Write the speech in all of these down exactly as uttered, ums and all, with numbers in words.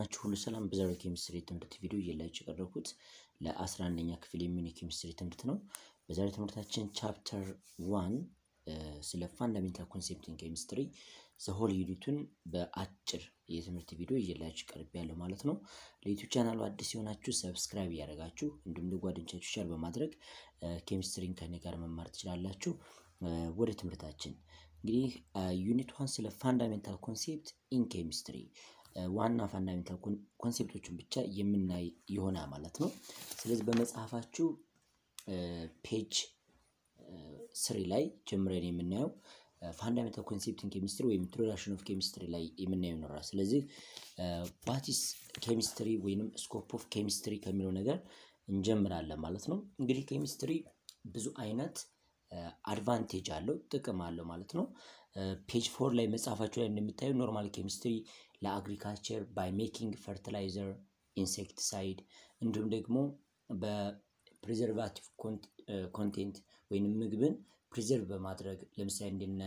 ናችሁ ሁሉ ሰላም በዛሬ ኬሚስትሪ ትምህርት ቪዲዮ ይዤላችሁ ቀርበኩት ለ11ኛ ክፍል የሚሆን ኬሚስትሪ ትምህርት ነው። በዛሬ ትምህርታችን ቻፕተር አንድ ስለ ፋንዳሜንታል ኮንሴፕት ኢን ኬሚስትሪ ዘሆል ዩኒቱን በአጭር የትምህርት ቪዲዮ ይዤላችሁ ቀርበያለሁ ማለት ነው። ለዩቲዩብ ቻናሉ አዲስ የሆናችሁ ሰብስክራይብ ያደርጋችሁ እንድም ለጓደኞቻችሁ ሼር በማድረግ ኬሚስትሪን ከኔ ጋር መማር ትችላላችሁ። ወደ ትምህርታችን እንግዲህ ዩኒት አንድ ስለ ፋንዳሜንታል ኮንሴፕት ኢን ኬሚስትሪ ዋና ፋንዳሜንታል ኮንሴፕቶችን ብቻ የምናይ ይሆና ማለት ነው። ስለዚህ በመጽሐፋችሁ ፔጅ three ላይ ጀምረን የምናየው ፋንዳሜንታል ኮንሴፕት ኢን ኬሚስትሪ ወይም ኢንትሮዳክሽን ኦፍ ኬሚስትሪ ላይ የምናየው ነው። ስለዚህ what is chemistry ወይንም scope of chemistry ከሚለው ነገር እንጀምራለን ማለት ነው። እንግዲህ ኬሚስትሪ ብዙ አይነት አድቫንቴጅ አለው ጥቅም አለው ማለት ነው። ፔጅ four ላይ መጽሐፋችሁ ላይ እንደምታዩ ኖርማል ኬሚስትሪ ለአግሪካልቸር by making fertilizer insecticide እንዲሁም ደግሞ በፕሪዘርቫቲቭ ኮንቴንት ወይንም ምግብን ፕሪዘርቭ በማድረግ ለምሳሌ እንደነ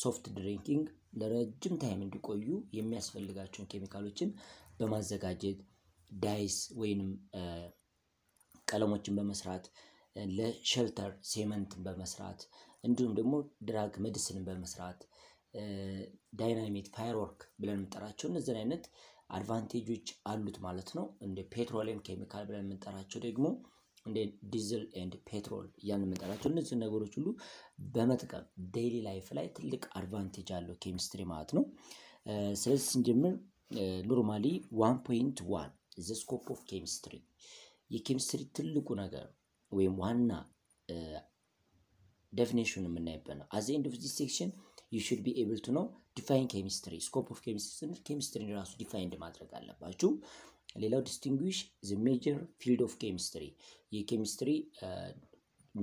ሶፍት ድሪንኪንግ ለረጅም ታይም እንዲቆዩ የሚያስፈልጋቸውን ኬሚካሎችን በማዘጋጀት ዳይስ ወይንም ቀለሞችን በመስራት ለሼልተር ሲመንት በመስራት እንዲሁም ደግሞ ድራግ ሜዲሲን በመስራት ዳይናሚት ፋየርወርክ ብለን እንጠራቸው እነዚህ አይነት አድቫንቴጆች አሉት ማለት ነው። እንደ ፔትሮሊየም ኬሚካል ብለን እንጠራቸው ደግሞ እንደ ዲዝል ኤንድ ፔትሮል ያን እንጠራቸው እነዚህ ነገሮች ሁሉ በመጥቀም ዴይሊ ላይፍ ላይ ትልቅ አድቫንቴጅ አለው ኬሚስትሪ ማለት ነው። ስለዚህ እንጀምር ኖርማሊ one point one the scope of chemistry የኬሚስትሪ ትልቁ ነገር ወይም ዋና ዴፊኒሽኑ ምን እንደሆነ as the end of this section you should be able to know define chemistry scope of chemistry chemistry ራሱ ዲፋይንድ ማድረግ አለባችሁ። ሌላው distinguish the major field of chemistry የኬሚስትሪ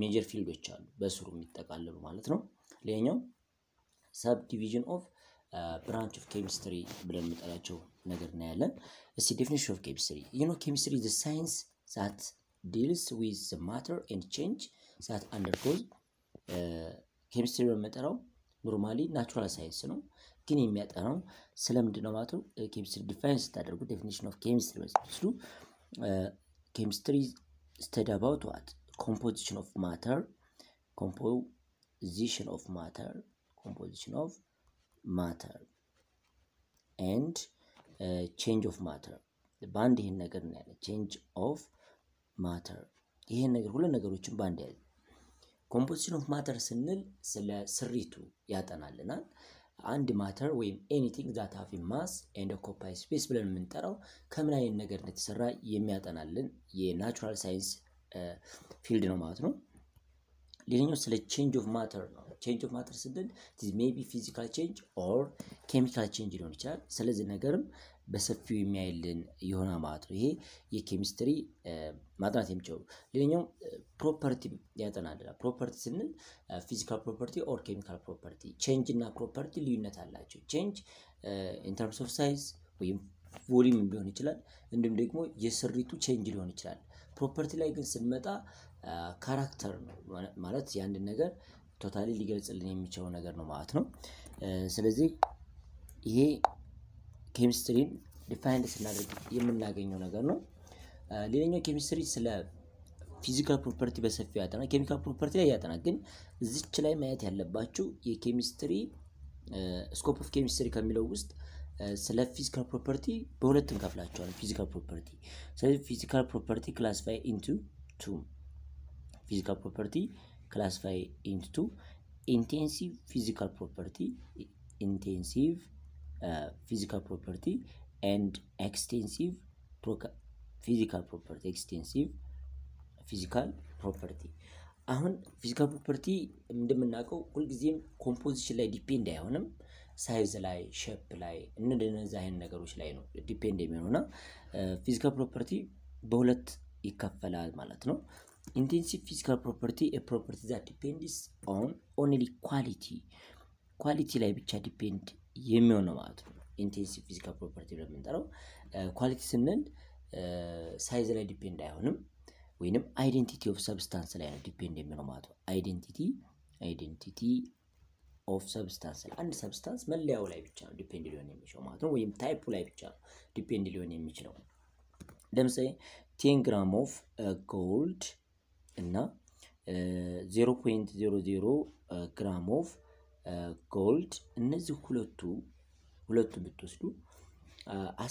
major fielዶች አሉ በስሩ የሚጠቃለሉ ማለት ነው። ሌላኛው subdivision of uh, branch of chemistry ብለን እንጠራቸው ነገር እና ያለን እሺ definition of chemistry you know chemistry is the science that deals with the matter and change that undergoes chemistry በመጠራው ኖርማሊ ናቹራል ሳይንስ ነው ግን የሚያጠናው ስለምንድን ነው ማለት ነው። ኬሚስትሪ ዲፋይንስ ታደርጉ ዴፊኒሽን ኦፍ ኬሚስትሪ ወስዱ ኬሚስትሪ study about what composition of matter composition of matter composition of matter and uh, change of matter በአንድ ይሄን ነገር ነው ያለ change of matter ይሄን ነገር ሁሉ ነገሮችን በአንድ ያለ composition of matter ስንል ስለ ስሪቱ ያጠናልናል። አንድ ማተር ወይም anything that have a mass and occupy space ብለን የምንጠራው ከምን አይነት ነገር እንደተሰራ የሚያጠናልን የናቹራል ሳይንስ ፊልድ ነው ማለት ነው። ሌላኛው ስለ change of matter ነው። change of matter ስንል this may be physical change or chemical change ሊሆን ይችላል። ስለዚህ ነገርም በሰፊው የሚያይልን ይሆና ማለት ነው። ይሄ የኬሚስትሪ ማጥናት የሚጨው ሌላኛው ፕሮፐርቲ ያጠናል። ፕሮፐርቲ ስንል ፊዚካል ፕሮፐርቲ ኦር ኬሚካል ፕሮፐርቲ ቼንጅ እና ፕሮፐርቲ ልዩነት አላቸው። ቼንጅ ኢን ተርምስ ኦፍ ሳይዝ ወይም ቮሊዩም ሊሆን ይችላል እንድም ደግሞ የስሪቱ ቼንጅ ሊሆን ይችላል። ፕሮፐርቲ ላይ ግን ስንመጣ ካራክተር ነው ማለት ያንድ ነገር ቶታሊ ሊገልጽልን የሚችለው ነገር ነው ማለት ነው። ስለዚህ ይሄ ኬሚስትሪ ዲፋይንድ ስናደርግ የምናገኘው ነገር ነው። ሌላኛው ኬሚስትሪ ስለ ፊዚካል ፕሮፐርቲ በሰፊው ያጠና ኬሚካል ፕሮፐርቲ ላይ ያጠና ግን እዚች ላይ ማየት ያለባችሁ የኬሚስትሪ ስኮፕ ኦፍ ኬሚስትሪ ከሚለው ውስጥ ስለ ፊዚካል ፕሮፐርቲ በሁለት እንከፍላቸዋለን ፊዚካል ፕሮፐርቲ ስለዚህ ፊዚካል ፕሮፐርቲ ክላሲፋይ ኢንቱ two ፊዚካል ፕሮፐርቲ ክላሲፋይ ኢንቱ two ኢንቴንሲቭ ፊዚካል ፕሮፐርቲ ኢንቴንሲቭ Uh, physical property and extensive pro physical property extensive physical property አሁን physical property እንደምናቀው ሁሉ ጊዜም composition ላይ depend አይሆንም size ላይ shape ላይ እንደነዚህ አይነት ነገሮች ላይ ነው depend የሚሆነውና physical property በሁለት ይከፈላል ማለት ነው። intensive physical property a property that depends on only quality quality ላይ ብቻ depend የሚሆነው ማለት ነው። ኢንቴንሲቭ ፊዚካል ፕሮፐርቲ ብለን እንጠራው ኳሊቲ ስንል ሳይዝ ላይ ዲፔንድ አይሆንም ወይንም አይደንቲቲ ኦፍ ሰብስታንስ ላይ ነው ዲፔንድ የሚሆነው ማለት ነው። አይደንቲቲ አይደንቲቲ of substance አንድ substance መለያው ላይ ብቻ ነው depend ሊሆን የሚችለው ማለት ነው ወይም type ላይ ብቻ ነው depend ሊሆን የሚችለው ለምሳሌ ten gram of uh, gold እና uh, zero point zero zero gram of uh, gold እነዚህ ሁለቱ ሁለቱ ብትወስዱ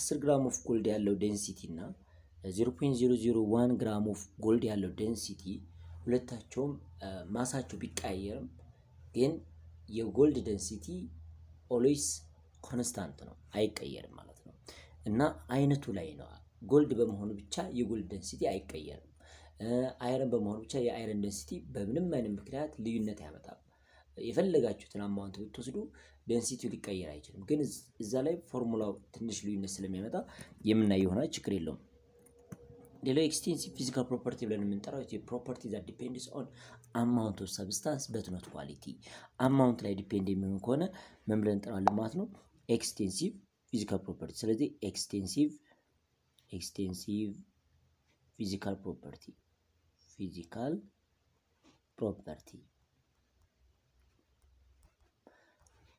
ten gram of gold ያለው density እና zero point zero zero one gram of gold ያለው density ሁለታቸውም ማሳቸው ቢቀየርም ግን የጎልድ density always constant ነው አይቀየርም ማለት ነው እና አይነቱ ላይ ነው ጎልድ በመሆኑ ብቻ የጎልድ density አይቀየርም አይረን በመሆኑ ብቻ የአይረን density በምንም አይነት ምክንያት ልዩነት ያመጣል የፈለጋችሁትን amount ብትወስዱ density ሊቀየር አይችልም ግን እዛ ላይ ፎርሙላው ትንሽ ልዩነት ስለሚያመጣ የምናይ ይሆናል ችግር የለውም The extensive physical property is a property that depends on amount of substance but not quality. Amount like depending on the extensive physical property. So the extensive extensive physical property. Physical property.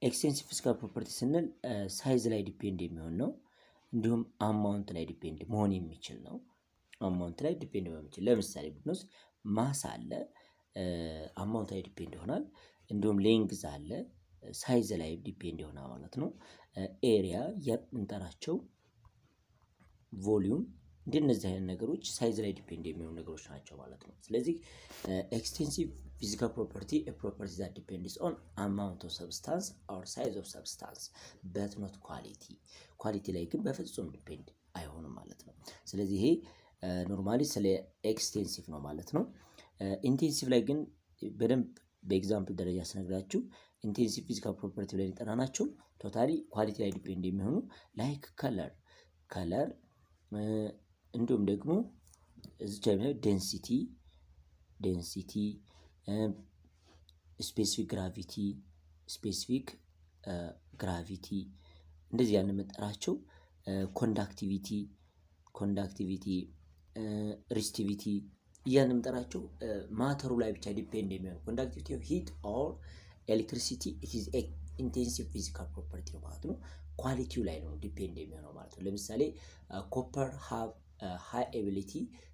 Extensive physical property uh, size like depending on the amount like depending on the Mitchell now. Amount ላይ depend በሚችል ለምሳሌ ብንወስ ማስ አለ amount ላይ depend ይሆናል እንዲሁም length አለ size ላይ depend ይሆናል ማለት ነው area የምንጠራቸው volume እንደነዚህ አይነት ነገሮች size ላይ depend የሚሆኑ ነገሮች ናቸው ማለት ነው ስለዚህ extensive physical property a property that depends on amount of substance or size of substance but not quality quality ላይ ግን በፍጹም depend አይሆንም ማለት ነው ስለዚህ ይሄ ኖርማሊ ስለ ኤክስቴንሲቭ ነው ማለት ነው ኢንቴንሲቭ ላይ ግን በደንብ በኤግዛምፕል ደረጃ ስነግራችሁ ኢንቴንሲቭ ፊዚካል ፕሮፐርቲ ላይ እንጠራናቸው ቶታሊ ኳሊቲ ላይ ዲፔንድ የሚሆኑ ላይክ ከለር ከለር እንዲሁም ደግሞ እዚህ ላይ ዴንሲቲ ዴንሲቲ ስፔሲፊክ ግራቪቲ ስፔሲፊክ ግራቪቲ እንደዚህ ያለ መጠራቸው ኮንዳክቲቪቲ ኮንዳክቲቪቲ ሪስቲቪቲ ያንም ተራቸው ማተሩ ላይ ብቻ ዲፔንድ የሚሆን ኮንዳክቲቪቲ ኦፍ ሂት ኦር ኤሌክትሪሲቲ ኢት ኢዝ ኤ ኢንቴንሲቭ ፊዚካል ፕሮፐርቲ ማለት ነው ኳሊቲው ላይ ነው ዲፔንድ የሚሆነው ማለት ነው ለምሳሌ ኮፐር ሃቭ ሃይ ኤቢሊቲ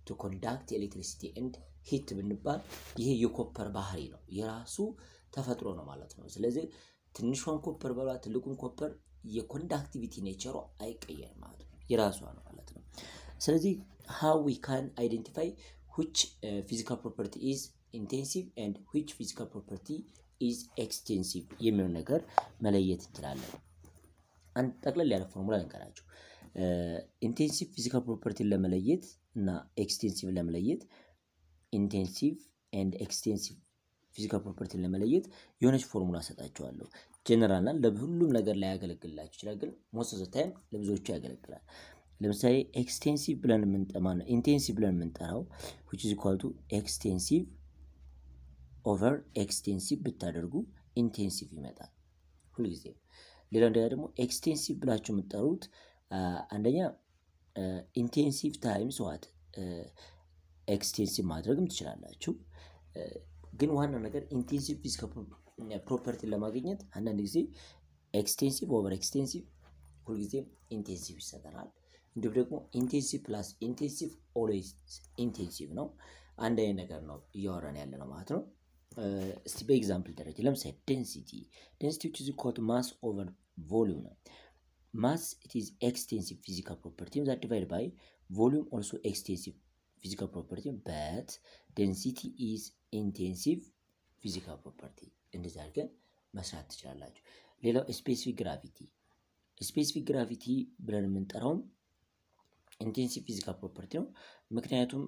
ቱ ኮንዳክት ኤሌክትሪሲቲ ኤንድ ሂት ብንባል ይሄ የኮፐር ባህሪ ነው የራሱ ተፈጥሮ ነው ማለት ነው ስለዚህ ትንሽዋን ኮፐር በኋላ ትልቁን ኮፐር የኮንዳክቲቪቲ ኔቸሩ አይቀየርም ማለት ነው የራሱ ነው ማለት ነው ስለዚህ how we can identify which uh, physical property is intensive and which physical property is extensive የሚለውን ነገር መለየት እንችላለን አንድ ጠቅለል ያለ ፎርሙላ እንቀራችሁ intensive physical property ለመለየት እና extensive ለመለየት intensive and extensive physical property ለመለየት የሆነች ፎርሙላ ሰጣችኋለሁ ጀነራል እና ለሁሉም ነገር ላይ ያገለግላችሁ ይችላል ግን most of the time ለብዙዎቹ ያገለግላል ለምሳሌ ኤክስቴንሲቭ ብለን ምንጠማን ኢንቴንሲቭ ብለን ምንጠራው which is equal to extensive over extensive ብታደርጉ ኢንቴንሲቭ ይመጣል ሁሉ ጊዜ ሌላ እንደያ ደግሞ ኤክስቴንሲቭ ብላችሁ ምትጠሩት አንደኛ ኢንቴንሲቭ ታይምስ what ኤክስቴንሲቭ ማድረግም ትችላላችሁ ግን ዋና ነገር ኢንቴንሲቭ ፊዚካል ፕሮፐርቲ ለማግኘት አንድ ጊዜ ኤክስቴንሲቭ ኦቨር ኤክስቴንሲቭ ሁሉ ጊዜ ኢንቴንሲቭ ይሰጣል እንዲሁም ደግሞ ኢንቴንሲቭ ፕላስ ኢንቴንሲቭ ኦልዌይስ ኢንቴንሲቭ ነው አንድ አይነት ነገር ነው እያወራን ያለነው ማለት ነው እስቲ በኤግዛምፕል ደረጃ ለምሳሌ density density which is equal to mass over volume mass it is extensive physical property that divided by volume also extensive physical property but density is intensive physical property እንደዛ አድርገን መስራት ትችላላችሁ ሌላው specific gravity specific gravity ብለን ምንጠራው intensive physical property ነው ምክንያቱም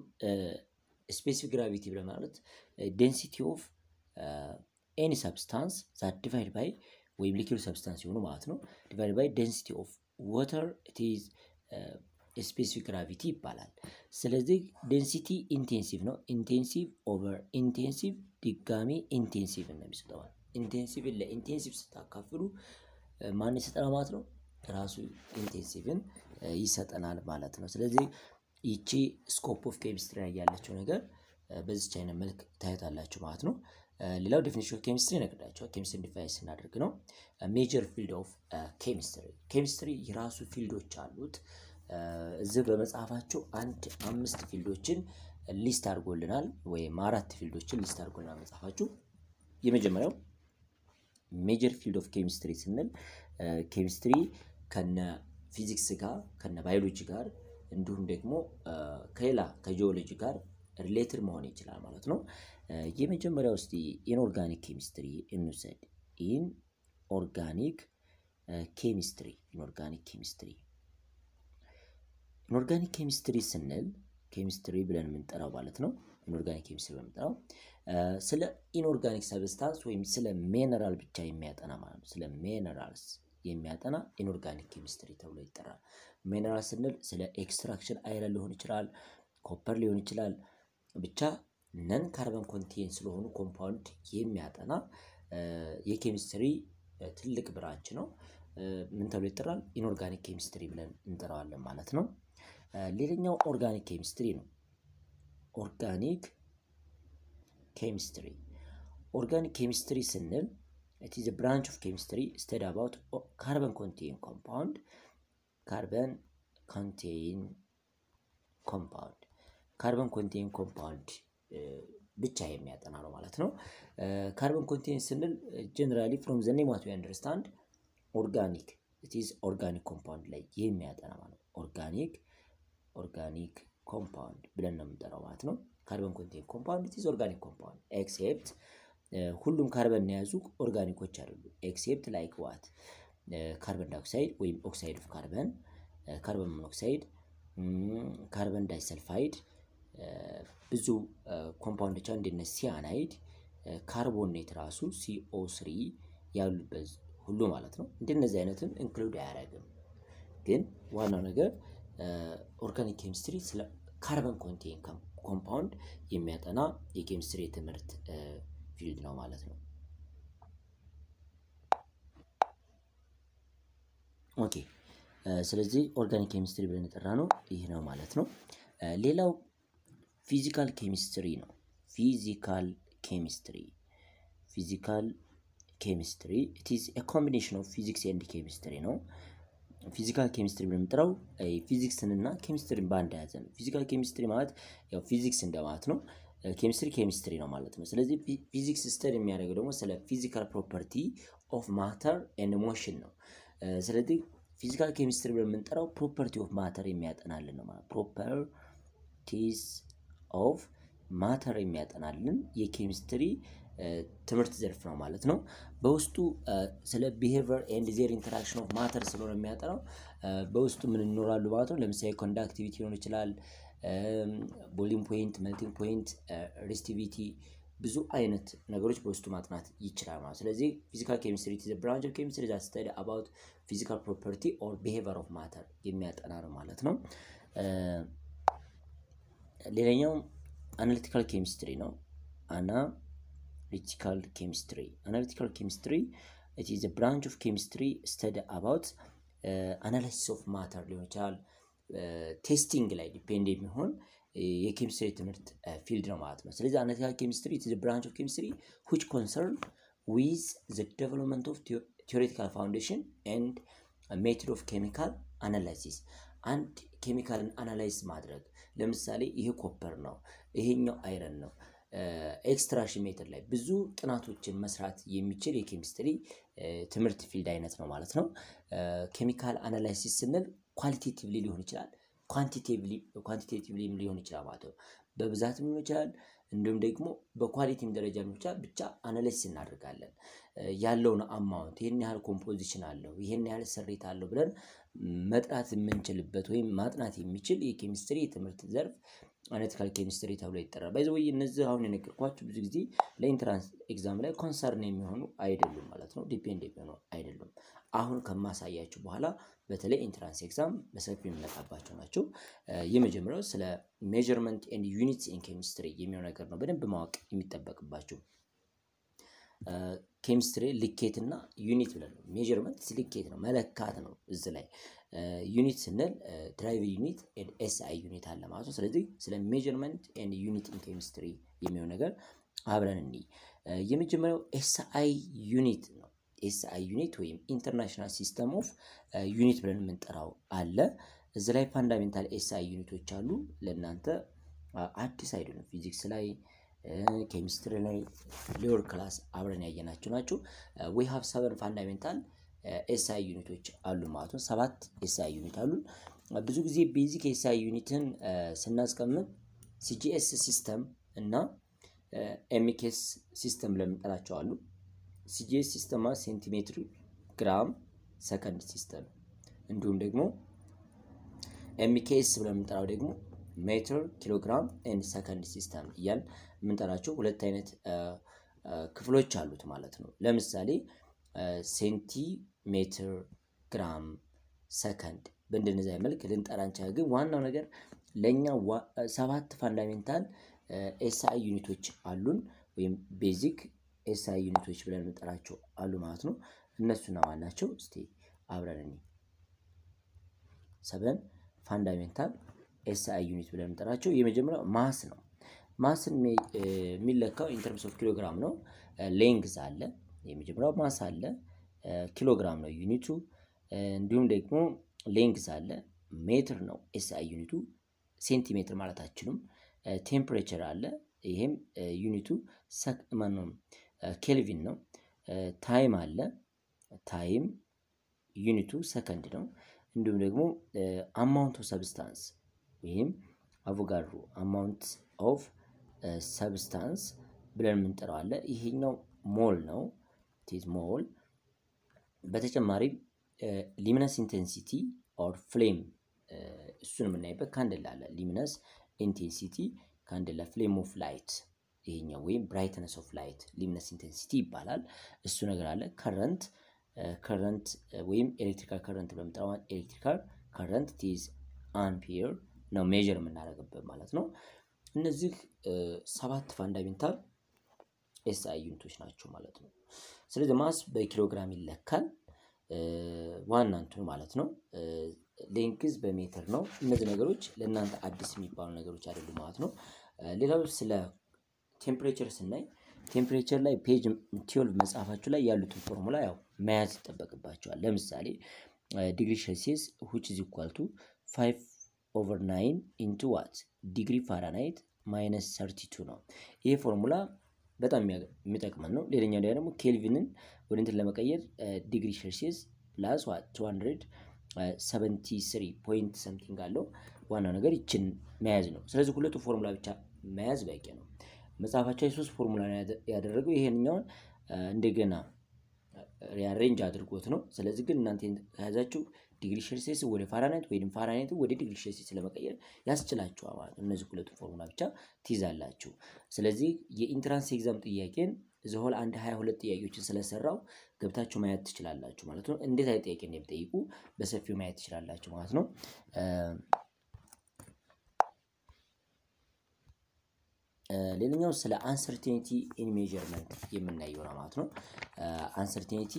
specific gravity ብለን ማለት density of uh, any substance that divided by ወይም liquid substance ይሆኑ ማለት ነው divided by density of water it is uh, specific gravity ይባላል ስለዚህ density intensive ነው intensive over intensive ድጋሚ intensive ነው የሚሰጠው intensive ለintensive ስታካፍሉ ማን ይሰጣል ማለት ነው ራሱ intensiveን ይሰጠናል ማለት ነው ስለዚህ እቺ ስኮፕ ኦፍ ኬሚስትሪ ያያለችው ነገር በዚህ አይነት መልክ ታይታላችሁ ማለት ነው ሌላው ዲፊኒሽን ኦፍ ኬሚስትሪ ነግራችሁ ኬሚስትሪ ዲፋይን እናደርግነው ሜጀር ፊልድ ኦፍ ኬሚስትሪ ኬሚስትሪ የራሱ ፊልዶች አሉት እዚህ በመጽሐፋቸው አንድ አምስት ፊልዶችን ሊስት አድርጎልናል ወይ አራት ፊልዶችን ሊስት አድርጎልናል መጽሐፋቸው የመጀመሪያው ሜጀር ፊልድ ኦፍ ኬሚስትሪ ስንል ኬሚስትሪ ከነ ፊዚክስ ጋር ከነ ባዮሎጂ ጋር እንዲሁም ደግሞ ከሌላ ከጂኦሎጂ ጋር ሪሌትድ መሆን ይችላል ማለት ነው የመጀመሪያው እስቲ ኢንኦርጋኒክ ኬሚስትሪ እንውሰድ ኢን ኦርጋኒክ ኬሚስትሪ ኢንኦርጋኒክ ኬሚስትሪ ኢንኦርጋኒክ ኬሚስትሪ ስንል ኬሚስትሪ ብለን የምንጠራው ማለት ነው ኢንኦርጋኒክ ኬሚስትሪ የምንጠራው ስለ ኢንኦርጋኒክ ሰብስታንስ ወይም ስለ ሚነራል ብቻ የሚያጠና ማለት ነው ስለ ሚነራልስ የሚያጠና ኢንኦርጋኒክ ኬሚስትሪ ተብሎ ይጠራል ሚነራልስ ስንል ስለ ኤክስትራክሽን አይረን ሊሆን ይችላል ኮፐር ሊሆን ይችላል ብቻ ነን ካርቦን ኮንቲንስ ስለሆኑ ኮምፓውንድ የሚያጠና የኬሚስትሪ ትልቅ ብራንች ነው ምን ተብሎ ይጠራል ኢንኦርጋኒክ ኬሚስትሪ ብለን እንጠራዋለን ማለት ነው ሌላኛው ኦርጋኒክ ኬሚስትሪ ነው ኦርጋኒክ ኬሚስትሪ ኦርጋኒክ ኬሚስትሪ ስንል it is a branch of chemistry study about carbon containing compound carbon contain compound carbon containing compound ብቻ የሚያጠና ነው ማለት ነው carbon contain ስንል generally from the name what we understand organic it is organic compound ላይ የሚያጠና ማለት organic organic compound ብለን ነው የምንጠራው ማለት ነው carbon containing compound it is organic compound except ሁሉም ካርቦን የያዙ ኦርጋኒኮች አይደሉም except like what carbon dioxide ወይም oxide of carbon carbon monoxide carbon disulfide ብዙ ኮምፓውንዶች እንደነ ሲያናይድ ካርቦኔት ራሱ ሲኦ3 ያሉበት ሁሉ ማለት ነው እንደነዚህ አይነቱን ኢንክሉድ ያደርጋል ግን ዋናው ነገር ኦርጋኒክ ኬሚስትሪ ስለ ካርቦን ኮንቴይን ኮምፓውንድ የሚያጠና የኬሚስትሪ ትምህርት ፊልድ ነው ማለት ነው ኦኬ ስለዚህ ኦርጋኒክ ኬሚስትሪ ብለን ተጠራነው ይሄ ነው ማለት ነው ሌላው ፊዚካል ኬሚስትሪ ነው ፊዚካል ኬሚስትሪ ፊዚካል ኬሚስትሪ it is a combination of physics and chemistry ነው ፊዚካል ኬሚስትሪ ብለን ተጠራው ፊዚክስን እና ኬሚስትሪን ባንድ ያዘ ነው ፊዚካል ኬሚስትሪ ማለት ያው ፊዚክስ እንደማለት ነው ኬሚስትሪ ኬሚስትሪ ነው ማለት ነው ስለዚህ ፊዚክስ ስተዲ የሚያደርገው ደግሞ ስለ ፊዚካል ፕሮፐርቲ ኦፍ ማተር ኤንድ ሞሽን ነው ስለዚህ ፊዚካል ኬሚስትሪ ብለን የምንጠራው ፕሮፐርቲ ኦፍ ማተር የሚያጠናልን ነው ማለት ፕሮፐርቲስ ኦፍ ማተር የሚያጠናልን የኬሚስትሪ ትምህርት ዘርፍ ነው ማለት ነው በውስጡ ስለ ቢሄቪየር ኤንድ ዜር ኢንተራክሽን ኦፍ ማተር ስለሆነ የሚያጠናው በውስጡ ምን ይኖራሉ ማለት ነው ለምሳሌ ኮንዳክቲቪቲ ሊሆን ይችላል boiling point melting point resistivity ብዙ አይነት ነገሮች በውስጡ ማጥናት ይችላል ማለት ስለዚህ physical chemistry is a branch of chemistry that study about physical property or behavior of matter የሚያጠና ነው ማለት ነው ሌላኛው analytical chemistry ነው analytical chemistry analytical chemistry it is a branch of chemistry study about uh, analysis of matter ሊሆን ይችላል ቴስቲንግ ላይ ዲፔንድ የሚሆን የኬሚስትሪ ትምህርት ፊልድ ነው ማለት ነው ስለዚህ አናሊቲካል ኬሚስትሪ ኢት ኢዝ ብራንች ኦፍ ኬሚስትሪ which concern with the development of theoretical foundation and a method of chemical analysis አንድ ኬሚካልን አናላይዝ ማድረግ ለምሳሌ ይሄ ኮፐር ነው ይሄኛው አይረን ነው ኤክስትራክሽን ሜተድ ላይ ብዙ ጥናቶችን መስራት የሚችል የኬሚስትሪ ትምህርት ፊልድ አይነት ነው ማለት ነው ኬሚካል አናላይሲስ ስንል ኳሊቲቲቭሊ ሊሆን ይችላል ኳንቲቲቭሊ ኳንቲቲቭሊ ሊሆን ይችላል ማለት ነው በብዛትም ሊሆን ይችላል እንደም ደግሞ በኳሊቲም ደረጃ ሊሆን ይችላል ብቻ አናላይዝ እናደርጋለን ያለውን አማውንት ይሄን ያህል ኮምፖዚሽን አለው ይሄን ያህል ስሪት አለው ብለን መጥራት የምንችልበት ወይም ማጥናት የሚችል የኬሚስትሪ ትምህርት ዘርፍ አናሊቲካል ኬሚስትሪ ተብሎ ይጠራል ባይዘወይ እነዚህ አሁን የነገርኳችሁ ብዙ ጊዜ ለኢንትራንስ ኤግዛም ላይ ኮንሰርን የሚሆኑ አይደሉም ማለት ነው ዲፔንድ የሚሆኑ አይደሉም አሁን ከማሳያችሁ በኋላ በተለይ ኢንትራንስ ኤግዛም በሰፊው የሚመጣባቸው ናቸው የመጀመሪያው ስለ ሜጀርመንት ኤንድ ዩኒትስ ኢን ኬሚስትሪ የሚሆነው ነገር ነው በደንብ ማወቅ የሚጠበቅባችሁ ኬሚስትሪ ልኬት እና ዩኒት ብለን ነው ሜጀርመንት ልኬት ነው መለካት ነው እዚህ ላይ ዩኒት ስንል ድራይቭ ዩኒት ኤንድ ኤስአይ ዩኒት አለ ማለት ነው ስለዚህ ስለ ሜጀርመንት ኤንድ ዩኒት ኢን ኬሚስትሪ የሚሆነው ነገር አብረን እንይ። የመጀመሪያው ኤስአይ ዩኒት ነው። ኤስአይ ዩኒት ወይም ኢንተርናሽናል ሲስተም ኦፍ ዩኒት ብለን የምንጠራው አለ። እዚ ላይ ፋንዳሜንታል ኤስአይ ዩኒቶች አሉ። ለእናንተ አዲስ አይደለም። ፊዚክስ ላይ ኬሚስትሪ ላይ ሎወር ክላስ አብረን ያየናችሁ ናችሁ። we have seven fundamental ኤስአይ ዩኒቶች አሉ ማለት ነው። ሰባት ኤስአይ ዩኒት አሉ። ብዙ ጊዜ ቤዚክ ኤስአይ ዩኒትን ስናስቀምጥ ሲጂኤስ ሲስተም እና ኤምኬስ ሲስተም ለምንጠራቸው አሉ። ሲጂኤስ ሲስተማ ሴንቲሜትር፣ ግራም፣ ሰከንድ ሲስተም እንዲሁም ደግሞ ኤምኬስ ለምንጠራው ደግሞ ሜትር፣ ኪሎግራም ኤንድ ሰከንድ ሲስተም እያል የምንጠራቸው ሁለት አይነት ክፍሎች አሉት ማለት ነው። ለምሳሌ ሴንቲሜትር፣ ግራም፣ ሰከንድ በእንደነዛ መልክ ልንጠራ እንችላለን። ግን ዋናው ነገር ለኛ ሰባት ፋንዳሜንታል ኤስአይ ዩኒቶች አሉን ወይም ቤዚክ ኤስአይ ዩኒቶች ብለን እንጠራቸው አሉ ማለት ነው። እነሱና ዋናቸው እስቲ አብረን እንይ። ሰቨን ፋንዳሜንታል ኤስአይ ዩኒት ብለን እንጠራቸው። የመጀመሪያው ማስ ነው። ማስን የሚለካው ኢን ተርምስ ኦፍ ኪሎግራም ነው። ሌንግዝ አለ። የመጀመሪያው ማስ አለ፣ ኪሎግራም ነው ዩኒቱ። እንዲሁም ደግሞ ሌንግዝ አለ፣ ሜትር ነው ኤስአይ ዩኒቱ፣ ሴንቲሜትር ማለታችንም ቴምፕሬቸር አለ። ይሄም ዩኒቱ ሰክማን ኬልቪን ነው። ታይም አለ። ታይም ዩኒቱ ሰከንድ ነው። እንዲሁም ደግሞ አማውንት ኦፍ ሰብስታንስ ወይም አቮጋድሮ አማውንት ኦፍ ሰብስታንስ ብለን የምንጠራው አለ። ይሄኛው ሞል ነው። ቲዝ ሞል። በተጨማሪም ሊሚነስ ኢንቴንሲቲ ኦር ፍሌም እሱን የምናይበት ካንድላ አለ። ሊሚነስ ኢንቴንሲቲ ካንድላ፣ ፍሌም ኦፍ ላይት ይሄኛው ወይም ብራይትነስ ኦፍ ላይት ሊሚነስ ኢንቴንሲቲ ይባላል። እሱ ነገር አለ። ከረንት ከረንት ወይም ኤሌክትሪካል ከረንት በመጣው ኤሌክትሪካል ከረንት ቲዝ አምፒር ነው ሜጀር የምናደርግበት ማለት ነው። እነዚህ ሰባት ፋንዳሜንታል ኤስአይ ዩኒቶች ናቸው ማለት ነው። ስለዚህ ማስ በኪሎግራም ይለካል ዋና እንትኑ ማለት ነው። ሌንግዝ በሜትር ነው። እነዚህ ነገሮች ለእናንተ አዲስ የሚባሉ ነገሮች አይደሉም ማለት ነው። ሌላው ስለ ቴምፕሬቸር ስናይ ቴምፕሬቸር ላይ ፔጅ ትዌልቭ መጽሐፋችሁ ላይ ያሉትን ፎርሙላ ያው መያዝ ይጠበቅባቸዋል። ለምሳሌ ዲግሪ ሴልሲየስ which is equal to five over nine into what ዲግሪ ፋራናይት minus thirty-two ነው። ይሄ ፎርሙላ በጣም የሚጠቅመን ነው። ሌላኛው ላይ ደግሞ ኬልቪንን ወደ እንትን ለመቀየር ዲግሪ ሴልሲየስ ፕላስ what two hundred seventy-three point something አለው። ዋናው ነገር ይችን መያዝ ነው። ስለዚህ ሁለቱ ፎርሙላ ብቻ መያዝ በቂ ነው። መጽሐፋቸው የሶስት ፎርሙላ ያደረገው ይሄንኛውን እንደገና ሪአሬንጅ አድርጎት ነው። ስለዚህ ግን እናንተ ያዛችሁ ዲግሪ ሴልሲየስ ወደ ፋራናይት ወይም ፋራናይት ወደ ዲግሪ ሴልሲየስ ለመቀየር ያስችላችኋል ማለት ነው። እነዚህ ሁለቱ ፎርሙላ ብቻ ትይዛላችሁ። ስለዚህ የኢንትራንስ ኤግዛም ጥያቄን ዘሆል አንድ ሃያ ሁለት ጥያቄዎችን ስለሰራው ገብታችሁ ማየት ትችላላችሁ ማለት ነው። እንዴት አይነት ጥያቄ እንደምትጠይቁ በሰፊው ማየት ትችላላችሁ ማለት ነው። ሌላኛው ስለ አንሰርቲኒቲ ኢን ሜጀርመንት የምናየው ነው ማለት ነው። አንሰርቲኒቲ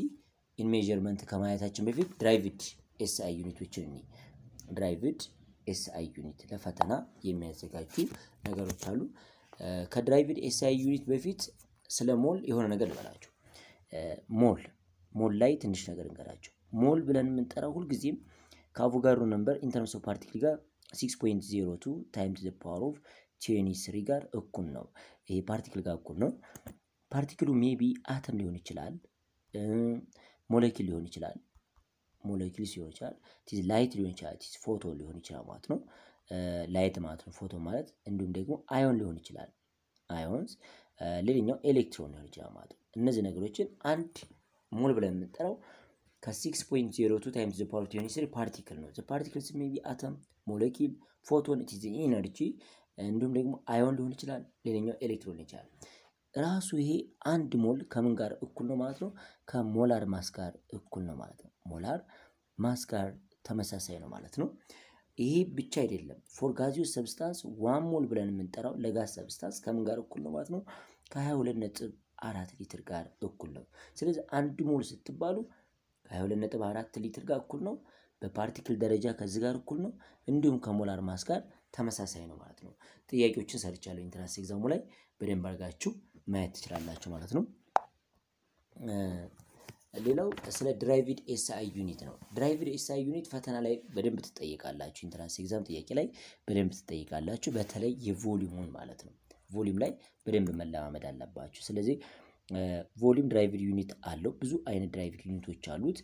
ኢን ሜጀርመንት ከማየታችን በፊት ድራይቭድ ኤስአይ ዩኒቶችን እንይ። ድራይቭድ ኤስአይ ዩኒት ለፈተና የሚያዘጋጁ ነገሮች አሉ። ከድራይቭድ ኤስአይ ዩኒት በፊት ስለ ሞል የሆነ ነገር ልበላችሁ። ሞል ሞል ላይ ትንሽ ነገር እንገራችሁ። ሞል ብለን የምንጠራው ሁልጊዜም ከአቮጋድሮ ነምበር ኢን ተርምስ ኦፍ ፓርቲክል ጋር six point zero two times the power of twenty-three ጋር እኩል ነው። ይሄ ፓርቲክል ጋር እኩል ነው። ፓርቲክሉ ሜቢ አተም ሊሆን ይችላል፣ ሞለኪል ሊሆን ይችላል፣ ሞለኪል ሲሆን ይችላል፣ ቲዝ ላይት ሊሆን ይችላል፣ ቲዝ ፎቶ ሊሆን ይችላል ማለት ነው። ላይት ማለት ነው፣ ፎቶ ማለት እንዲሁም ደግሞ አዮን ሊሆን ይችላል፣ አዮንስ ሌላኛው ኤሌክትሮን ሊሆን ይችላል ማለት ነው። እነዚህ ነገሮችን አንድ ሞል ብለን የምንጠራው ከ6.02 times the power of twenty-three ፓርቲክል ነው። the particles may be atom, molecule, photon, it is the energy እንዲሁም ደግሞ አዮን ሊሆን ይችላል፣ ሌላኛው ኤሌክትሮን ሊሆን ይችላል። ራሱ ይሄ አንድ ሞል ከምን ጋር እኩል ነው ማለት ነው? ከሞላር ማስ ጋር እኩል ነው ማለት ነው። ሞላር ማስ ጋር ተመሳሳይ ነው ማለት ነው። ይሄ ብቻ አይደለም። ፎር ጋዚዮስ ሰብስታንስ ዋን ሞል ብለን የምንጠራው ለጋዝ ሰብስታንስ ከምን ጋር እኩል ነው ማለት ነው? ከ22.4 ሊትር ጋር እኩል ነው። ስለዚህ አንድ ሞል ስትባሉ ከ22.4 ሊትር ጋር እኩል ነው፣ በፓርቲክል ደረጃ ከዚህ ጋር እኩል ነው፣ እንዲሁም ከሞላር ማስ ጋር ተመሳሳይ ነው ማለት ነው። ጥያቄዎችን ሰርቻለሁ ኢንትራንስ ኤግዛሙ ላይ። በደንብ አድርጋችሁ ማየት ትችላላችሁ ማለት ነው ሌላው ስለ ድራይቭድ ኤስአይ ዩኒት ነው ድራይቭድ ኤስአይ ዩኒት ፈተና ላይ በደንብ ትጠይቃላችሁ ኢንትራንስ ኤግዛም ጥያቄ ላይ በደንብ ትጠይቃላችሁ በተለይ የቮሊዩም ማለት ነው ቮሊዩም ላይ በደንብ መለማመድ አለባችሁ ስለዚህ ቮሊዩም ድራይቭድ ዩኒት አለው ብዙ አይነት ድራይቭድ ዩኒቶች አሉት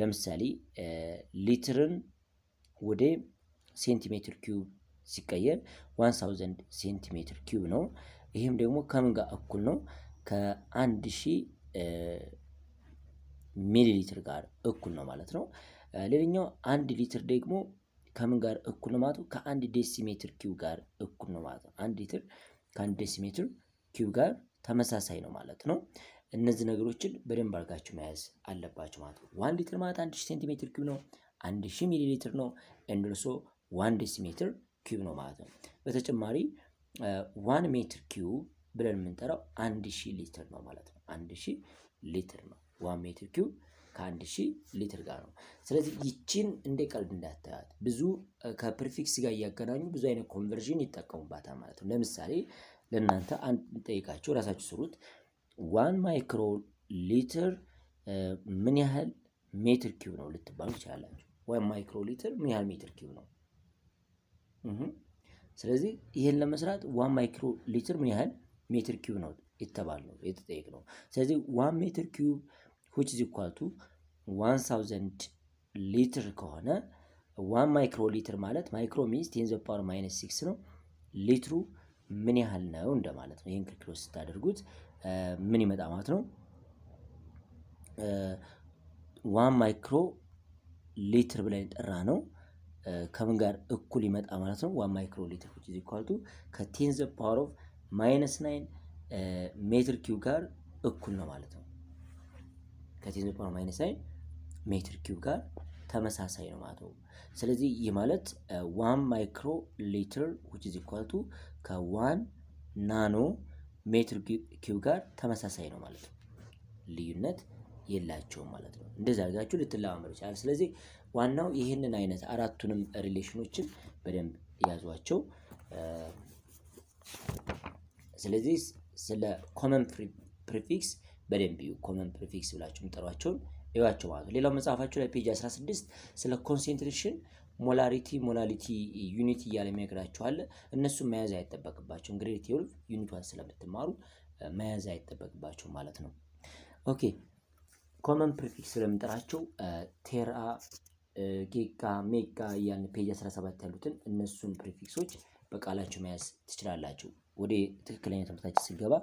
ለምሳሌ ሊትርን ወደ ሴንቲሜትር ኪዩብ ሲቀየር one thousand ሴንቲሜትር ኪዩብ ነው ይሄም ደግሞ ከምን ጋር እኩል ነው ከ1000 ሚሊ ሊትር ጋር እኩል ነው ማለት ነው ሌላኛው one ሊትር ደግሞ ከምን ጋር እኩል ነው ማለት ከ1 ዴሲሜትር ኪዩብ ጋር እኩል ነው ማለት ነው one ሊትር ከ1 ዴሲሜትር ኪዩብ ጋር ተመሳሳይ ነው ማለት ነው እነዚህ ነገሮችን በደንብ አርጋችሁ መያዝ አለባችሁ ማለት ነው one ሊትር ማለት one ሴንቲሜትር ኪዩብ ነው one thousand ሚሊ ሊትር ነው እንደልሶ one ዴሲሜትር ኪዩብ ነው ማለት ነው በተጨማሪ one ሜትር ኪዩብ ብለን የምንጠራው one thousand ሊትር ነው ማለት ነው one thousand ሊትር ነው one ሜትር ኪዩብ ከ1000 ሊትር ጋር ነው ስለዚህ ይቺን እንደ ቀልድ እንዳታዩት ብዙ ከፕሪፊክስ ጋር ያገናኙ ብዙ አይነት ኮንቨርዥን ይጠቀሙባታል ማለት ነው ለምሳሌ ለእናንተ አንድ ጠይቃችሁ ራሳችሁ ስሩት one ማይክሮ ሊትር ምን ያህል ሜትር ኪዩብ ነው ልትባሉ ይችላላችሁ one ማይክሮ ሊትር ምን ያህል ሜትር ኪዩብ ነው እህ ስለዚህ ይሄን ለመስራት one ማይክሮ ሊትር ምን ያህል ሜትር ኪዩብ ነው ይተባሉ እየተጠየቀ ነው ስለዚህ one ሜትር ኪዩብ which is equal to one thousand ሊትር ከሆነ one ማይክሮ ሊትር ማለት ማይክሮ means ten to the power minus six ነው ሊትሩ ምን ያህል ነው እንደማለት ነው ይሄን ክልክሎስ ታደርጉት ምን ይመጣ ማለት ነው one ማይክሮ ሊትር ብለን ጠራ ነው ከምን ጋር እኩል ይመጣ ማለት ነው one ማይክሮ ሊትር which is equal to ten to the power of minus nine ሜትር ኪዩብ ጋር እኩል ነው ማለት ነው ten to the power minus nine ሜትር ኪዩብ ጋር ተመሳሳይ ነው ማለት ነው ስለዚህ ይሄ ማለት one ማይክሮ ሊትር which is equal to ከ1 ናኖ ሜትር ኪዩብ ጋር ተመሳሳይ ነው ማለት ነው ልዩነት የላቸውም ማለት ነው እንደዛ አድርጋችሁ ልትለማመዱ ይችላል ስለዚህ ዋናው ይሄንን አይነት አራቱንም ሪሌሽኖችን በደንብ ያዟቸው ስለዚህ ስለ ኮመን ፕሪፊክስ በደንብ ይው ኮመን ፕሪፊክስ ብላችሁም ጠሯቸውን ይዋቸው ማለት ነው ሌላው መጽሐፋችሁ ላይ ፔጅ sixteen ስለ ኮንሰንትሬሽን ሞላሪቲ ሞላሊቲ ዩኒት ይያለ የሚያግራችኋል እነሱ መያዝ አይተበቅባችሁ እንግዲህ ቲዮሪ ዩኒቷን ስለምትማሩ መያዝ አይተበቅባችሁ ማለት ነው ኦኬ ኮመን ፕሪፊክስ ስለምንጠራቸው ቴራ ጊጋ ሜጋ ያን ፔጅ seventeen ያሉትን እነሱን ፕሪፊክሶች በቃላችሁ መያዝ ትችላላችሁ ወደ ትክክለኛ ተመታች ሲገባ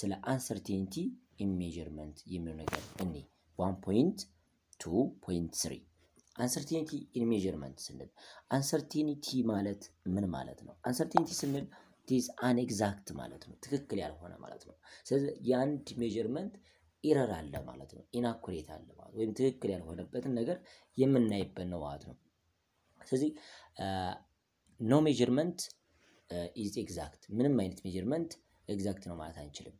ስለ አንሰርቲኒቲ ኢን ሜዠርመንት የሚለው ነገር እንዴ one point two point three አንሰርቲኒቲ ኢን ሜዠርመንት ስንል አንሰርቲኒቲ ማለት ምን ማለት ነው አንሰርቲኒቲ ስንል this unexact ማለት ነው ትክክል ያልሆነ ማለት ነው ስለዚህ የአንድ ሜዠርመንት ኤረር አለ ማለት ነው ኢናኩሬት አለ ማለት ወይም ትክክል ያልሆነበት ነገር የምናይበት ነው ማለት ነው ስለዚህ no measurement is exact ምንም አይነት ሜዠርመንት ኤግዛክት ነው ማለት አንችልም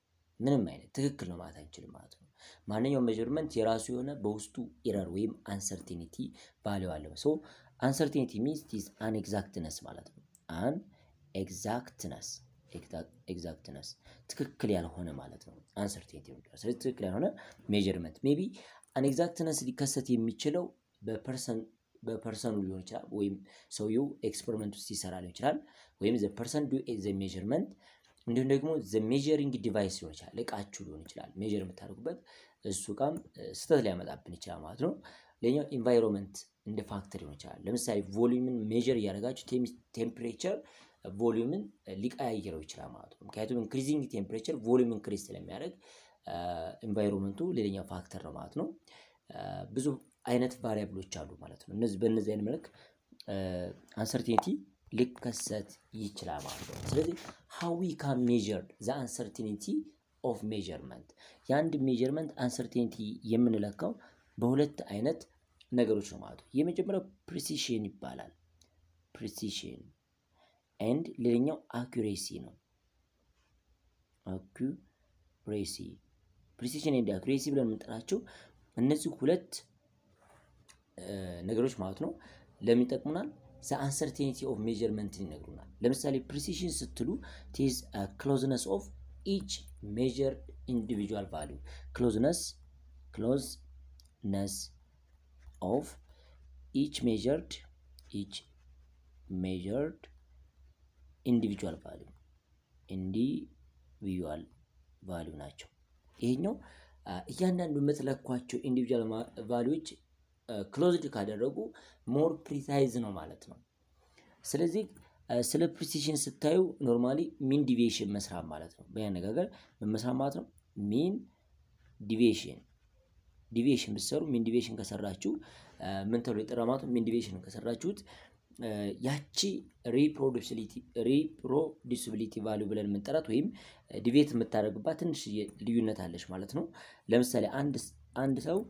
ምንም አይነት ትክክል ነው ማለት አንችልም ማለት ነው ማንኛውም ሜዠርመንት የራሱ የሆነ በውስጡ ኤረር ወይም አንሰርቲኒቲ ባለው አለው ሶ አንሰርቲኒቲ means this unexactness ማለት ነው an exactness exactness ትክክል ያልሆነ ማለት ነው አንሰርቲኒቲ ማለት ስለዚህ ትክክል ያልሆነ ሜዠርመንት ሜቢ አንኤግዛክትነስ ሊከሰት የሚችለው በፐርሰን በፐርሰኑ ሊሆን ይችላል ወይም ሰውየው ኤክስፐሪመንት ውስጥ ሲሰራ ሊሆን ይችላል ወይም the person do the measurement እንዲሁም ደግሞ the measuring device ሊሆን ይችላል እቃችሁ ሊሆን ይችላል ሜዠር የምታደርጉበት እሱ ጋም ስህተት ሊያመጣብን ይችላል ማለት ነው ለኛው ኢንቫይሮንመንት እንደ ፋክተር ሊሆን ይችላል ለምሳሌ ቮሊዩምን ሜዠር ያደርጋችሁ ቴምፕሬቸር ቮሊዩምን ሊቀያይረው ይችላል ማለት ነው ምክንያቱም ኢንክሪዚንግ ቴምፕሬቸር ቮሊዩም ኢንክሪዝ ስለሚያደርግ ኢንቫይሮንመንቱ ሌላኛው ፋክተር ነው ማለት ነው ብዙ አይነት ቫሪያብሎች አሉ ማለት ነው እነዚህ በእነዚህ አይነት መልክ አንሰርቲኒቲ ሊከሰት ይችላል ማለት ነው ስለዚህ how we can measure the uncertainty of measurement የአንድ ሜዠርመንት አንሰርቲኒቲ የምንለካው በሁለት አይነት ነገሮች ነው ማለት ነው የመጀመሪያው precision ይባላል precision and ሌላኛው accuracy ነው accuracy precision and accuracy ብለን የምንጠራቸው እነዚህ ሁለት ነገሮች ማለት ነው ለሚጠቅሙናል the uncertainty of measurement ይነግሩናል ለምሳሌ precision ስትሉ this closeness of each measured individual value. Closeness, closeness of each measured, each measured individual value. Individual value nacho. Ehno iyandandu metlekwacho individual values closed kaderegu more precise no malet no. Selezi sele precision setayu normally mean deviation mesra malet no. Beyanagagar mesra malet no mean deviation. Deviation bisaru mean deviation kasarrachu mentalo yeteramato mean deviation kasarrachuut yachi reproducibility reproducibility value bilen menterat veym deviate metaregbat tinsh liyunet allech malet no. Lemsale and and saw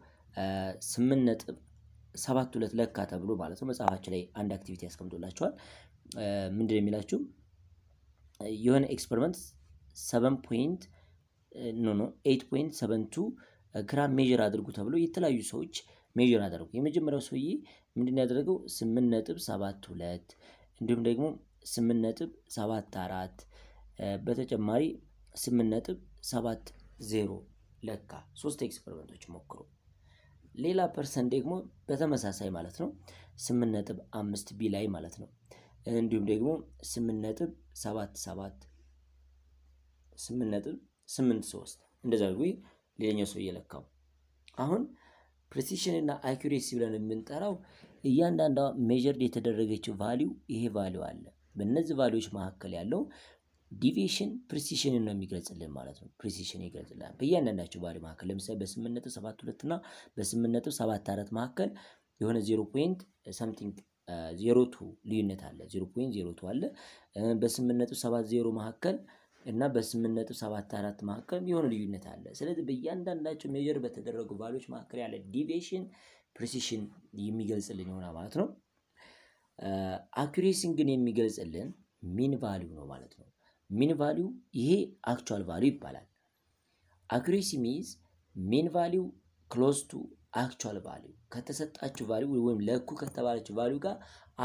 ስምንት ነጥብ ሰባት ሁለት ለካ ተብሎ ማለት ነው መጽሐፋችን ላይ አንድ አክቲቪቲ ያስቀምጡላችኋል ምንድነው የሚላችሁ የሆነ ኤክስፐሪመንት ሰባት ነጥብ ኖ ኖ ኤይት ነጥብ ሰባ ሁለት ግራም ሜዥር አድርጉ ተብሎ የተለያዩ ሰዎች ሜዥር አደረጉ የመጀመሪያው ሰውዬ ምንድነው ያደረገው ስምንት ነጥብ ሰባት ሁለት እንዲሁም ደግሞ ስምንት ነጥብ ሰባ አራት በተጨማሪ ስምንት ነጥብ ሰባ ዜሮ ለካ ሶስት ኤክስፐሪመንቶች ሞክሩ ሌላ ፐርሰን ደግሞ በተመሳሳይ ማለት ነው ስምንት ነጥብ አምስት ቢ ላይ ማለት ነው እንዲሁም ደግሞ ስምንት ነጥብ ሰባ ሰባት ስምንት ነጥብ ሰማንያ ሶስት እንደዛ አድርጉ ሌላኛው ሰው ይለካው አሁን precision እና accuracy ብለን የምንጠራው እያንዳንዱ measured የተደረገችው value ይሄ value አለ በእነዚህ values መካከል ያለው deviation precision ነው የሚገልጽልን ማለት ነው precision ይገልጽላል በእያንዳንዳቸው ባሪ ማከለ ለምሳሌ በስምንት ነጥብ ሰባ ሁለት እና በስምንት ነጥብ ሰባ አራት ማከለ የሆነ ዜሮ ነጥብ ሰምቲንግ ዜሮ ነጥብ ሁለት ልዩነት አለ ዜሮ ነጥብ ዜሮ ሁለት አለ በስምንት ነጥብ ሰባ ማከለ እና በስምንት ነጥብ ሰባ አራት ማከለ የሆነ ልዩነት አለ ስለዚህ በእያንዳንዳቸው ሜጀር በተደረጉ values ማከለ ያለ deviation precision የሚገልጽልን ይሆናል ማለት ነው accuracy ግን የሚገልጽልን mean value ነው ማለት ነው mean value ይሄ actual value ይባላል accuracy means mean value close to actual value ከተሰጣችሁ value ወይም ለኩ ከተባለችው value ጋር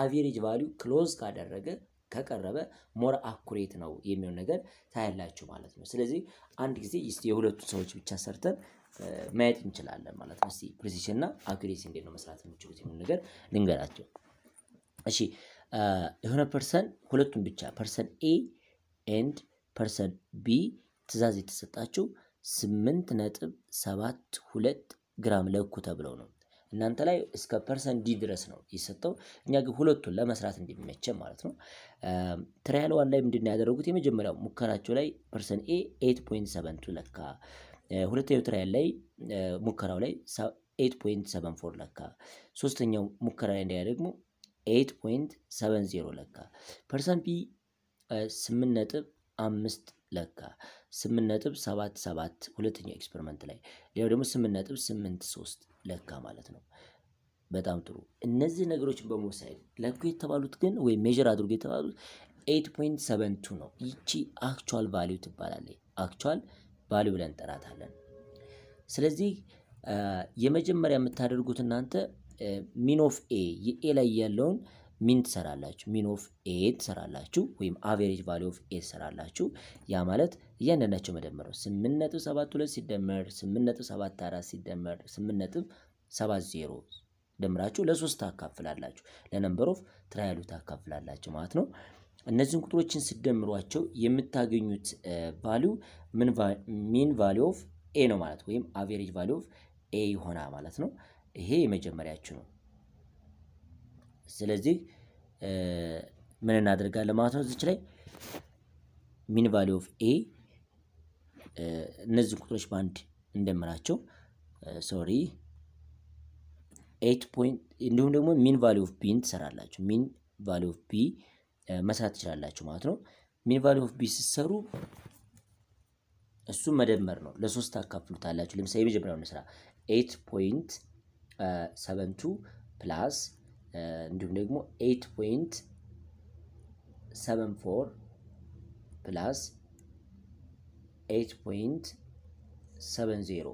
average value close ካደረገ ከቀረበ more accurate ነው የሚሆነው ነገር ታያላችሁ ማለት ነው ስለዚህ አንድ ጊዜ እስቲ የሁለቱ ሰዎች ብቻ ሰርተን ማየት እንችላለን ማለት ነው እስቲ precision እና accuracy እንዴት ነው መስራት የምትችሉት የሚሆነው ነገር ልንገራችሁ እሺ የሆነ ፐርሰን ሁለቱን ብቻ ፐርሰን A and person B ትዛዝ የተሰጣቸው ስምንት ነጥብ ሰባ ሁለት ግራም ለኩ ተብለው ነው እናንተ ላይ እስከ person D ድረስ ነው እየሰጠው እኛ ግን ሁለቱን ለመስራት እንደሚመቸ ማለት ነው ትራያል ዋን ላይ ምንድነው ያደረጉት የመጀመሪያው ሙከራቸው ላይ person A ኤይት ነጥብ ሰባ ሁለት ለካ ሁለተኛው ትራያል ላይ ሙከራው ላይ ኤይት ነጥብ ሰባ አራት ለካ ሶስተኛው ሙከራ ላይ እንደያደረጉ ኤይት ነጥብ ሰባ ዜሮ ለካ person B ስምንት ነጥብ አምስት ለካ ስምንት ነጥብ ሰባ ሰባት ሁለተኛው ኤክስፐሪመንት ላይ ሌላ ደግሞ ስምንት ነጥብ ሰማንያ ሶስት ለካ ማለት ነው በጣም ጥሩ እነዚህ ነገሮች በመውሰድ ለኩ የተባሉት ግን ወይ ሜጀር አድርጎ የተባሉት ኤይት ነጥብ ሰባ ሁለት ነው እቺ አክቹዋል ቫልዩ ትባላለች አክቹዋል ቫልዩ ብለን እንጠራታለን ስለዚህ የመጀመሪያ የምታደርጉት እናንተ ሚን ኦፍ ኤ የኤ ላይ ያለውን ሚን ተሰራላችሁ ሚን ኦፍ ኤ ተሰራላችሁ ወይም አቨሬጅ ቫልዩ ኦፍ ኤ ተሰራላችሁ ያ ማለት እያንዳንዳቸው መደመረው ስምንት ነጥብ ሰባ ሁለት ሲደመር ስምንት ነጥብ ሰባ አራት ሲደመር ስምንት ነጥብ ሰባ ዜሮ ደምራችሁ ለሶስት ታካፍላላችሁ ለነምበር ኦፍ ትራያሉ ታካፍላላችሁ ማለት ነው እነዚህን ቁጥሮችን ሲደምሯቸው የምታገኙት ቫልዩ ምን ሚን ቫልዩ ኦፍ ኤ ነው ማለት ወይም አቨሬጅ ቫልዩ ኦፍ ኤ ይሆናል ማለት ነው ይሄ የመጀመሪያችሁ ነው ስለዚህ ምን እናደርጋለን ማለት ነው እዚህ ላይ ሚን ቫልዩ ኦፍ ኤ እነዚህ ቁጥሮች ባንድ እንደምራቸው ሶሪ ኤይት ፖይንት እንዲሁም ደግሞ ሚን ቫልዩ ኦፍ ቢን ተሰራላችሁ ሚን ቫልዩ ኦፍ ቢ መስራት ትችላላችሁ ማለት ነው ሚን ቫልዩ ኦፍ ቢ ሲሰሩ እሱ መደመር ነው ለሶስት አካፍሉታላችሁ ለምሳሌ የመጀመሪያውን ስራ ኤይት ነጥብ ሰባ ሁለት ፕላስ እንዲሁም ደግሞ ኤይት ነጥብ ሰባ አራት ፕላስ ኤይት ነጥብ ሰባ ዜሮ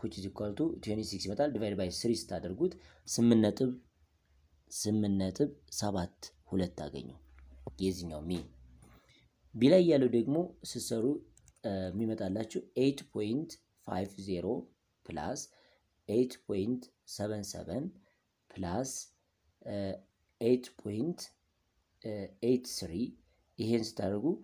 which is equal to ሃያ ስድስት ይመጣል divided by three ስታደርጉት ስምንት ነጥብ ሰባ ሁለት ታገኙ የዚህኛው ሚን Bilay yalı degmo sisaru mimetallahçu sekiz nokta beş sıfır plus sekiz nokta yetmiş yedi plus sekiz nokta seksen üç ihen sitargu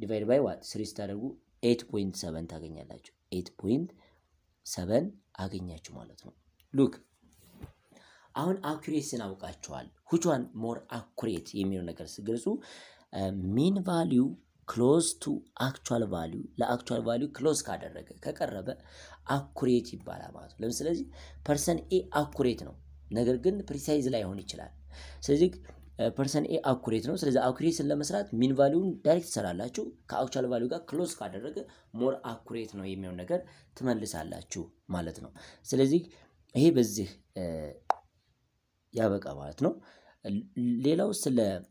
divided by what? üç sitargu sekiz nokta yedi tagenyallahçu sekiz nokta yedi agenyachu malat no. Look. Aun accuracy naukachwal. Which one more accurate yemilu neger sigelsu mean value close to actual value la actual value close kaderege keqerebe accurate yibala mato. Lemselezi person A accurate no neger gen precise la ihon ichilal. Selezi person A accurate no selezi accuracy la mesrat mean value direct saralachu ka actual value ga close kaderege more accurate no yemilu neger tmellisallachu malat no. Selezi ehe bezih yabaka malat no. Lelaw sele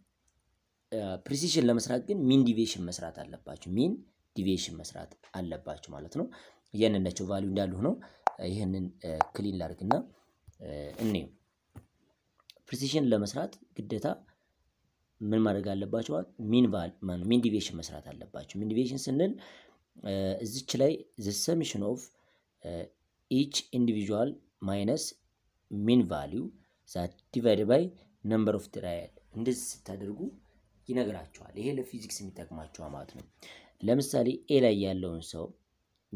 precision ile mesrat gen mean deviation mesrat allebachu mean deviation mesrat allebachu malat no yenennechu value ndalu no yihenen clean largna enni precision ile mesrat gideta men madreg allebachu mean value mean deviation mesrat allebachu mean deviation senel ezich lay the summation of uh, each individual minus mean value that divided by number of trial እንዴት ስታደርጉ ይነግራቸዋል ይሄ ለፊዚክስ የሚጠቅማቸው ማለት ነው ለምሳሌ ኤ ላይ ያለውን ሰው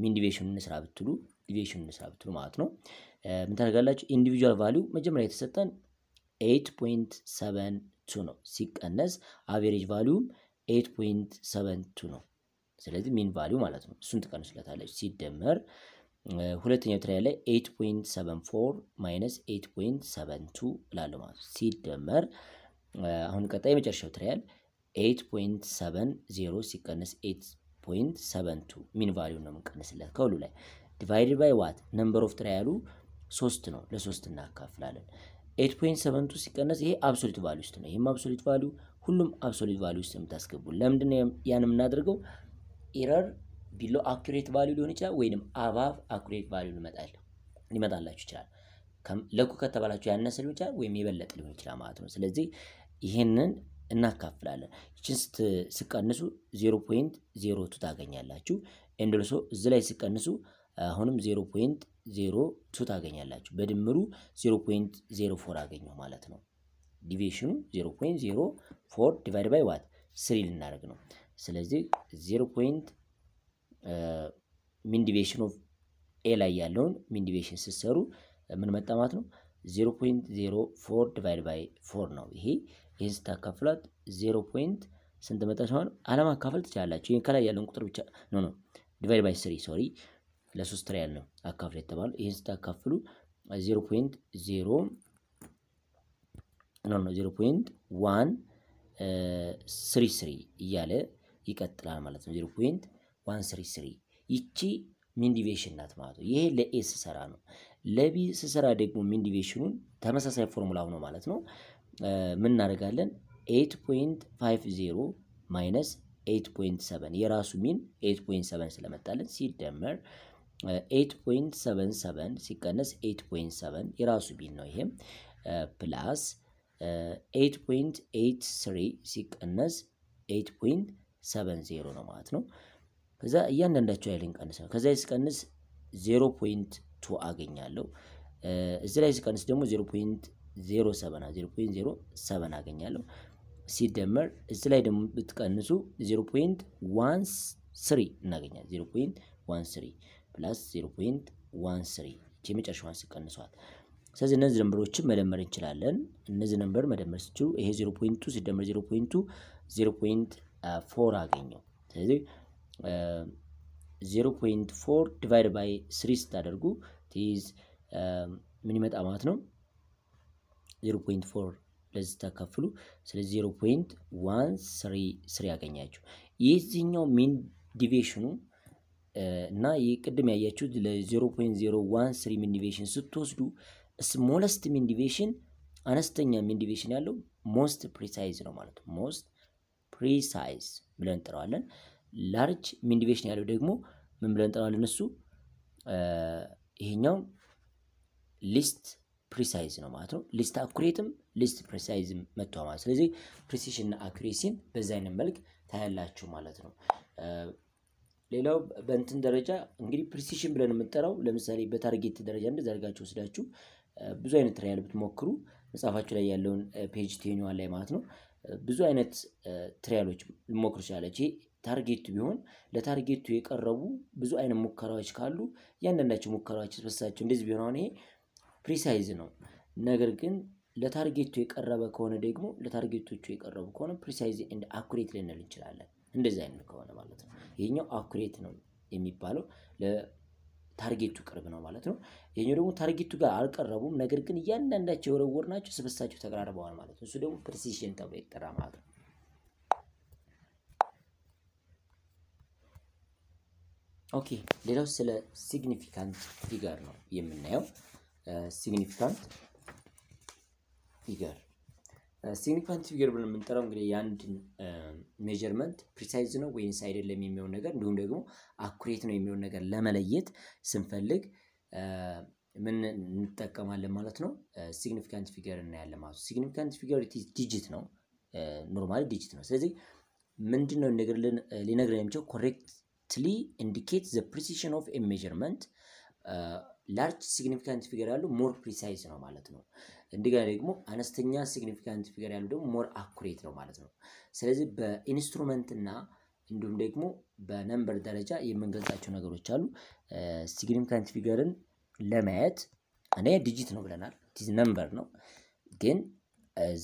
ሚን ዲቪዥኑን ስራ ብትሉ ዲቪዥኑን ስራ ብትሉ ማለት ነው ምን ታደርጋላችሁ ኢንዲቪጁዋል ቫልዩ መጀመሪያ የተሰጠን eight point seven two ነው ሲቀነስ አቨሬጅ ቫልዩ eight point seven two ነው ስለዚህ ሚን ቫልዩ ማለት ነው እሱን ተቀንስላታለች ሲደመር ሁለተኛው ትራይ ላይ eight point seven four minus eight point seven two ላለው ማለት ነው ሲደመር አሁን ቀጣይ መጨረሻው ትራያል eight point seven zero ሲቀነስ eight point seven two ሚን ቫልዩ ነው መቀነስለት ከሁሉ ላይ divided by what number of trial three ነው ለ3 እናካፍላለን eight point seven two ሲቀነስ ይሄ አብሶሉት ቫልዩ ውስጥ ነው ይሄም አብሶሉት ቫልዩ ሁሉም አብሶሉት ቫልዩ ውስጥ የምታስገቡ ለምን እንደሆነ ያንም እናደርገው ኤረር ቢሎ አኩሬት ቫልዩ ሊሆን ይችላል ወይንም አባቭ አኩሬት ቫልዩ ይመጣል ሊመጣላችሁ ይችላል ለኩ ከተባላችሁ ያነሰ ሊሆን ይችላል ወይንም ይበለጥ ሊሆን ይችላል ማለት ነው ስለዚህ ይሄንን እናካፍላለን እቺን ስቀንሱ zero point zero two ታገኛላችሁ እንደልሶ እዚ ላይ ስቀንሱ አሁንም zero point zero two ታገኛላችሁ በድምሩ zero point zero four አገኘው ማለት ነው ዲቪዥኑ zero point zero four divided by what three ልናደርግ ነው ስለዚህ zero. mean deviation of a ላይ ያለውን mean deviation ሲሰሩ ምን መጣ ማለት ነው zero point zero four divided by four ነው ይሄ ይሄን ስታካፍሉት zero. ስንት መጣ ሲሆን አላማ ካፈል ትቻላችሁ ይሄን ከላይ ያለውን ቁጥር ብቻ ኖ ኖ divided by three sorry ለ3 ትራይ ያለው አካፍል የተባለው ይሄን ስታካፍሉ zero point zero ኖ ኖ zero point one thirty-three እያለ ይቀጥላል ማለት ነው zero point one thirty-three ይቺ ሚን ዲቪዥን ናት ማለት ነው ይሄ ለኤስ ሰራ ነው ለቢ ሰራ ደግሞ ሚን ዲቪዥኑን ተመሳሳይ ፎርሙላው ነው ማለት ነው ምን እናደርጋለን eight point five zero minus eight point seven የራሱ ሚን eight point seven ስለመጣለን ሲደመር eight point seven seven ሲቀነስ eight point seven የራሱ ሚን ነው ይሄም ፕላስ eight point eight three ሲቀነስ eight point seven zero ነው ማለት ነው ከዛ እያንዳንዳቸው ያልን ቀንሰው ከዛ ይስቀንስ zero point two አገኛለሁ እዚ ላይ ይስቀንስ ደግሞ zero point zero seven zero point zero seven አገኛለሁ ሲደመር እዚ ላይ ደግሞ ብትቀንሱ zero point one three እናገኛለን zero point one three plus zero point one three ጂምጨርሽዋን ሲቀንሷት ስለዚህ እነዚህ ድምሮችን መደመር እንችላለን እነዚህ ድምር መደመር ሲችሉ ይሄ zero point two ሲደመር zero point two zero point four አገኘው ስለዚህ Uh, zero point four divided by three ስታደርጉ this ምን ይመጣ ማለት ነው zero point four ለዚህ ተካፍሉ ስለዚህ zero point one three three ያገኛችሁ የዚህኛው ሚን ዲቪዥኑ እና ይቅድም ያያችሁ ለ zero point zero one three ሚን ዲቪዥን ስትወስዱ ስሞለስት ሚን ዲቪዥን አነስተኛ ሚን ዲቪዥን ያለው most precise ነው ማለት ነው most precise ብለን እንጠራዋለን ላርጅ ሚን ዲቪዥን ያለው ደግሞ ምን ብለን እንጠራዋለን እሱ ይሄኛው ሊስት precise ነው ማለት ነው list accurate list precise መጥቷል ማለት ስለዚህ precision እና accuracy በዛይነ መልክ ታያላችሁ ማለት ነው ሌላው በእንትን ደረጃ እንግዲህ precision ብለን የምንጠራው ለምሳሌ በታርጌት ደረጃ እንደዛርጋችሁ ስላችሁ ብዙ አይነት ትሪያል ብትሞክሩ መጻፋችሁ ላይ ያለውን page ten ላይ ማለት ነው ብዙ አይነት ትሪያሎች ልሞክሩ ይችላልጂ ታርጌት ቢሆን ለታርጌቱ የቀረቡ ብዙ አይነት ሙከራዎች ካሉ ያንንናቸው ሙከራዎች ስብስባቸው እንደዚህ ቢሆን አሁን ይሄ ፕሪሳይዝ ነው ነገር ግን ለታርጌቱ የቀረበ ከሆነ ደግሞ ለታርጌቶቹ የቀረቡ ከሆነ ፕሪሳይዝ ኤንድ አኩሬት ልንል እንችላለን እንደዚህ አይነት ከሆነ ማለት ነው ይሄኛው አኩሬት ነው የሚባለው ለታርጌቱ ቅርብ ነው ማለት ነው ይሄኛው ደግሞ ታርጌቱ ጋር አልቀረቡም ነገር ግን ያንንናቸው የወረወርናቸው ስብስባቸው ተቀራርበዋል ማለት ነው እሱ ደግሞ ፕሪሲዥን ተብሎ ይጠራል ማለት ነው Okay, ሌላው ስለ significant figure ነው የምናየው significant figure significant figure ብለን የምንጠራው እንግዲህ ያንድ measurement precise ነው ወይስ አይደለም የሚለው ነገር እንደውም ደግሞ accurate ነው የሚለው ነገር ለመለየት ስንፈልግ ምን እንጠቀማለን ማለት ነው significant figure እናያለን ማለት significant figure it is digit ነው ኖርማሊ digit ነው ስለዚህ ምንድነው ነገር ሊነግረን የሚችለው correct indicates the precision of a measurement uh, large significant figure ያለው more precise ነው ማለት ነው እንደገና ደግሞ አነስተኛ significant figure ያለው ደግሞ more accurate ነው ማለት ነው ስለዚህ በኢንስትሩመንት እና እንዱም ደግሞ በነምበር ደረጃ የምንገልጻቸው ነገሮች አሉ significant figureን ለማየት እኔ ዲጂት ነው ብለናል it is number ነው ግን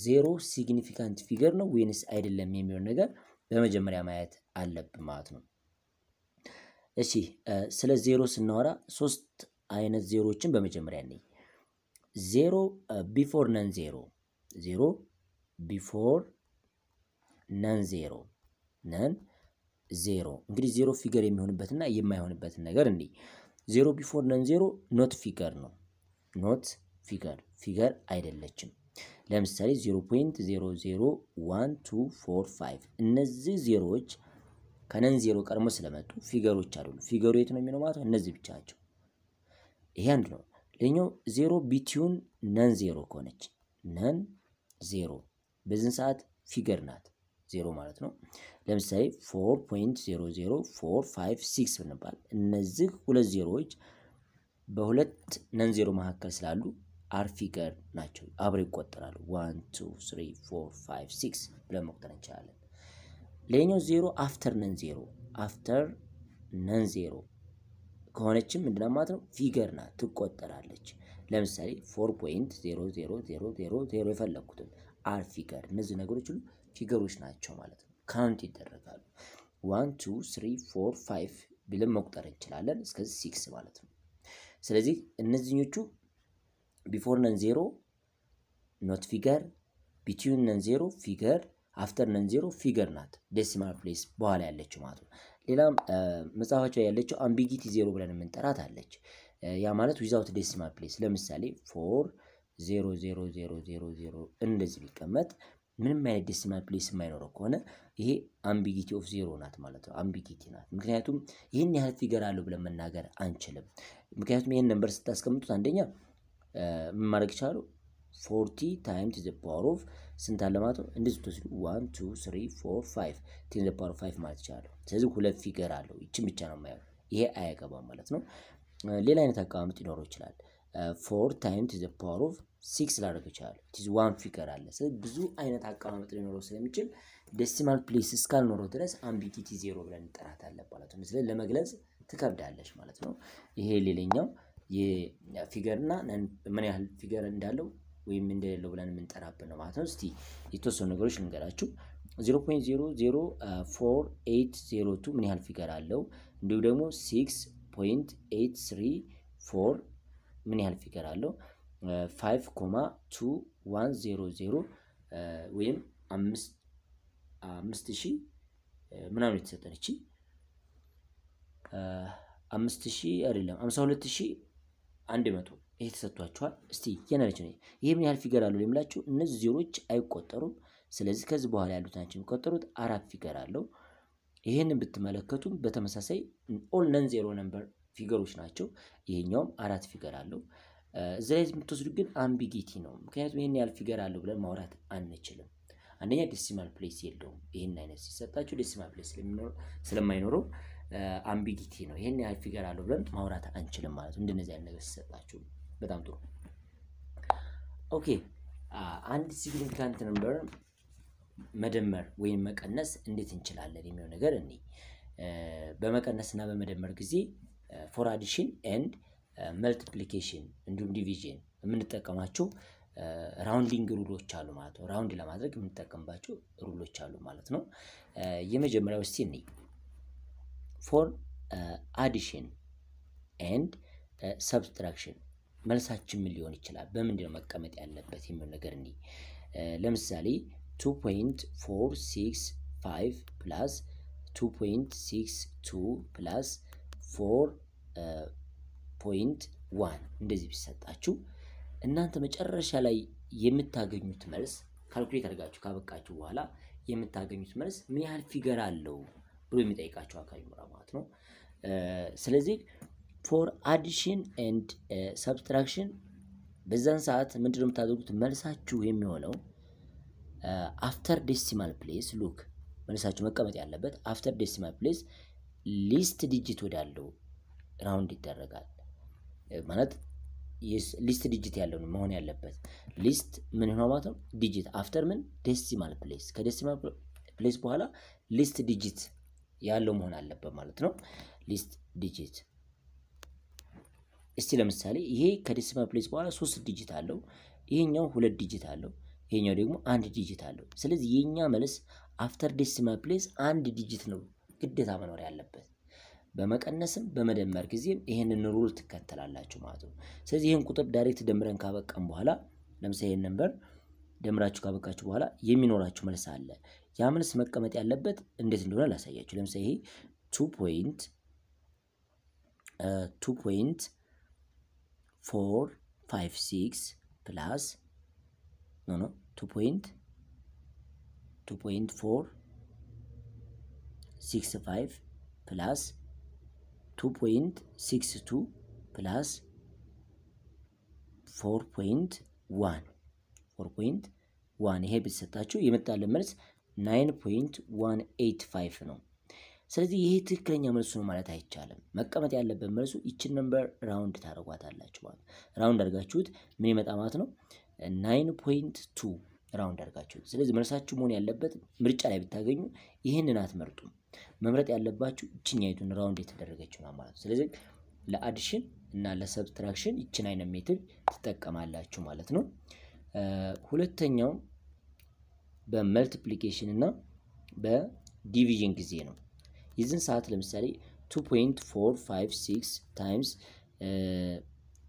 zero significant figure ነው ወይስ አይደለም የሚለው ነገር በመጀመሪያ ማየት አለብን ማለት ነው እሺ ስለ ዜሮ ስናወራ ሶስት አይነት ዜሮዎችን በመጀመሪያ እንይ ዜሮ ቢፎር ነን ዜሮ ዜሮ ቢፎር ነን ዜሮ ነን ዜሮ እንግዲህ ዜሮ ፊገር የሚሆንበትና የማይሆንበት ነገር እንይ ዜሮ ቢፎር ነን ዜሮ ኖት ፊገር ነው ኖት ፊገር ፊገር አይደለችም ለምሳሌ zero point zero zero one two four five እነዚህ ዜሮዎች ከነን ዜሮ ቀርሞ ስለመጡ ፊገሮች አይደሉም ፊገሩ የት ነው የሚኖር ማለት እነዚህ ብቻቸው ይሄ አንድ ነው ለኛው ዜሮ ቢቲዩን ነን ዜሮ ከሆነች ነን ዜሮ በዚህ ሰዓት ፊገር ናት ዜሮ ማለት ነው ለምሳሌ four point zero zero four five six ብንባል እነዚህ ሁለት ዜሮዎች በሁለት ነን ዜሮ መካከል ስላሉ አር ፊገር ናቸው አብረው ይቆጠራሉ one two three four five six ብለን መቁጠር እንችላለን ለኛው zero after nen zero after nen zero ከሆነችም እንደላ ማለት ነው ፊገር ናት ትቆጠራለች ለምሳሌ four point zero zero zero zero የፈለኩትን አር ፊገር እነዚህ ነገሮች ሁሉ ፊገሮች ናቸው ማለት ነው ካውንት ይደረጋሉ one two three four five ብለን መቁጠር እንችላለን እስከዚህ six ማለት ነው ስለዚህ እነዚህኞቹ before nen zero not figure between nen zero figure after nen zero figure ናት decimal place በኋላ ያለችው ማለት ነው ሌላም መጻፋቸው ያለችው ambiguity zero ብለን የምንጠራት አለች ያ ማለት without decimal place ለምሳሌ four zero zero zero zero zero እንደዚህ ቢቀመጥ ምንም አይነት decimal place የማይኖረው ከሆነ ይሄ ambiguity of zero ናት ማለት ነው ambiguity ናት ምክንያቱም ይሄን ያህል ፊገር አለው ብለን መናገር አንችልም ምክንያቱም ይሄን ነምበር ስታስቀምጡት አንደኛ ማድረግ ይችላል forty times the power of ስንት አለ ማለት ነው እንደዚህ ተወስዱ one two three four five ten the power of five ማለት ይችላል ስለዚህ ሁለት ፊገር አለው እቺ ብቻ ነው ማለት ይሄ አያገባም ማለት ነው ሌላ አይነት አቀማመጥ ይኖር ይችላል four times the power of six ላደርግ ይችላል it is one figure አለ ስለዚህ ብዙ አይነት አቀማመጥ ሊኖር ስለሚችል decimal place እስካልኖረው ድረስ ambiguity zero ብለን እንጠራታለን ማለት ነው ስለዚህ ለመግለጽ ትከብዳለች ማለት ነው ይሄ ሌላኛው የፊገርና ምን ያህል ፊገር እንዳለው ወይም እንደሌለው ብለን እንጠራብን ነው ማለት ነው እስቲ የተወሰኑ ነገሮች ልንገራችሁ zero point zero zero four eight zero two ምን ያህል ፊገር አለው እንዲሁ ደግሞ six point eight three four ምን ያህል ፊገር አለው five point two one zero zero ወይም five thousand ምናምን የተሰጠን እቺ five thousand አይደለም fifty-two thousand one hundred ይሄ ተሰጥቷቸዋል እስቲ የነለች ነው ይሄ ምን ያህል ፊገር አለው ለምላችሁ እነዚህ ዜሮዎች አይቆጠሩም ስለዚህ ከዚህ በኋላ ያሉት አንቺም ቆጠሩት አራት ፊገር አለው ይሄንን ብትመለከቱም በተመሳሳይ ኦል ነን ዜሮ ነምበር ፊገሮች ናቸው ይሄኛውም አራት ፊገር አለው زرایز متوجهیم آمبیگیتی نم. ممکنه تو این نیال فیگر آلو بله مورد آن نشلم. آن یه دسیمال پلیسیل دوم. این نه نسیسه. تا چه دسیمال پلیسیل منور سلام ماینورو آمبیگیتی نم. یه نیال فیگر آلو بله مورد آن نشلم ماله. اون دنیز آن نسیسه تا چه بدم تو. Okay. آن significant number مدمر وین مکننس اندیت نشلاله ریمیون گرنی. به مکننس نه به مدمر کسی فرادیشن and multiplication اندوم division منت کاماچو rounding رولو چالو مالتو round دیلا مادر که منت کامباچو رولو چالو مالتنو یه مجموعه وستی نی for addition and subtraction ملسات میلیونی چلا به من دیلا مکامت علت باتیم منگرنی لمسالی two point four six five plus two point six two plus four point one እንደዚህ ቢሰጣችሁ እናንተ መጨረሻ ላይ የምታገኙት መልስ ካልኩሌት አድርጋችሁ ካበቃችሁ በኋላ የምታገኙት መልስ ምን ያህል ፊገር አለው ብሎ የሚጠይቃችሁ አካባቢ ማለት ነው። ስለዚህ for addition and subtraction በዛን ሰዓት ምንድነው የምታደርጉት መልሳችሁ የሚሆነው after decimal place look መልሳችሁ መቀመጥ ያለበት after decimal place list digit ወዳለው round ይደረጋል ማለት yes list digit ያለው ነው መሆን ያለበት list ምን ነው ማለት digit after ምን decimal place ከdecimal place በኋላ list digit ያለው መሆን አለበት ማለት ነው። list digit እስቲ ለምሳሌ ይሄ ከdecimal place በኋላ three digit አለው ይሄኛው two digit አለው ይሄኛው ደግሞ one digit አለው ስለዚህ የኛ መልስ after decimal place one digit ነው ግዴታ መኖር ያለበት በመቀነስም በመደመር ጊዜም ይሄንን ሩል ተከታተላላችሁ ማለት ነው። ስለዚህ ይሄን ቁጥር ዳይሬክት ደምረን ካበቃን በኋላ ለምሳሌ ይሄን ነምበር ደምራችሁ ካበቃችሁ በኋላ የሚኖራችሁ መልስ አለ። ያ መልስ መቀመጥ ያለበት እንዴት እንደሆነ ላሳያችሁ። ለምሳሌ ይሄ two point four five six plus no no two point four six five plus two point six two plus four point one four point one ይሄ ቢሰጣችሁ የመጣልን መልስ nine point one eight five ነው። ስለዚህ ይሄ ትክክለኛ መልስ ነው ማለት አይቻለም። መቀመጥ ያለበት መልሱ ይችን ነምበር ራውንድ ታረጓታላችሁ ማለት ራውንድ አድርጋችሁት ምን ይመጣ ማለት ነው nine point two ራውንድ አድርጋችሁት። ስለዚህ መልሳችሁ መሆን ያለበት ምርጫ ላይ ብታገኙ ይሄንን አትመርጡ መምረጥ ያለባችሁ እቺኛይቱን ራውንድ የተደረገችው ነው ማለት ነው። ስለዚህ ለአዲሽን እና ለሰብትራክሽን እቺን አይነት ሜትድ ተጠቀማላችሁ ማለት ነው። ሁለተኛው በመልቲፕሊኬሽን እና በዲቪዥን ጊዜ ነው። ይህን ሰዓት ለምሳሌ two point four five six times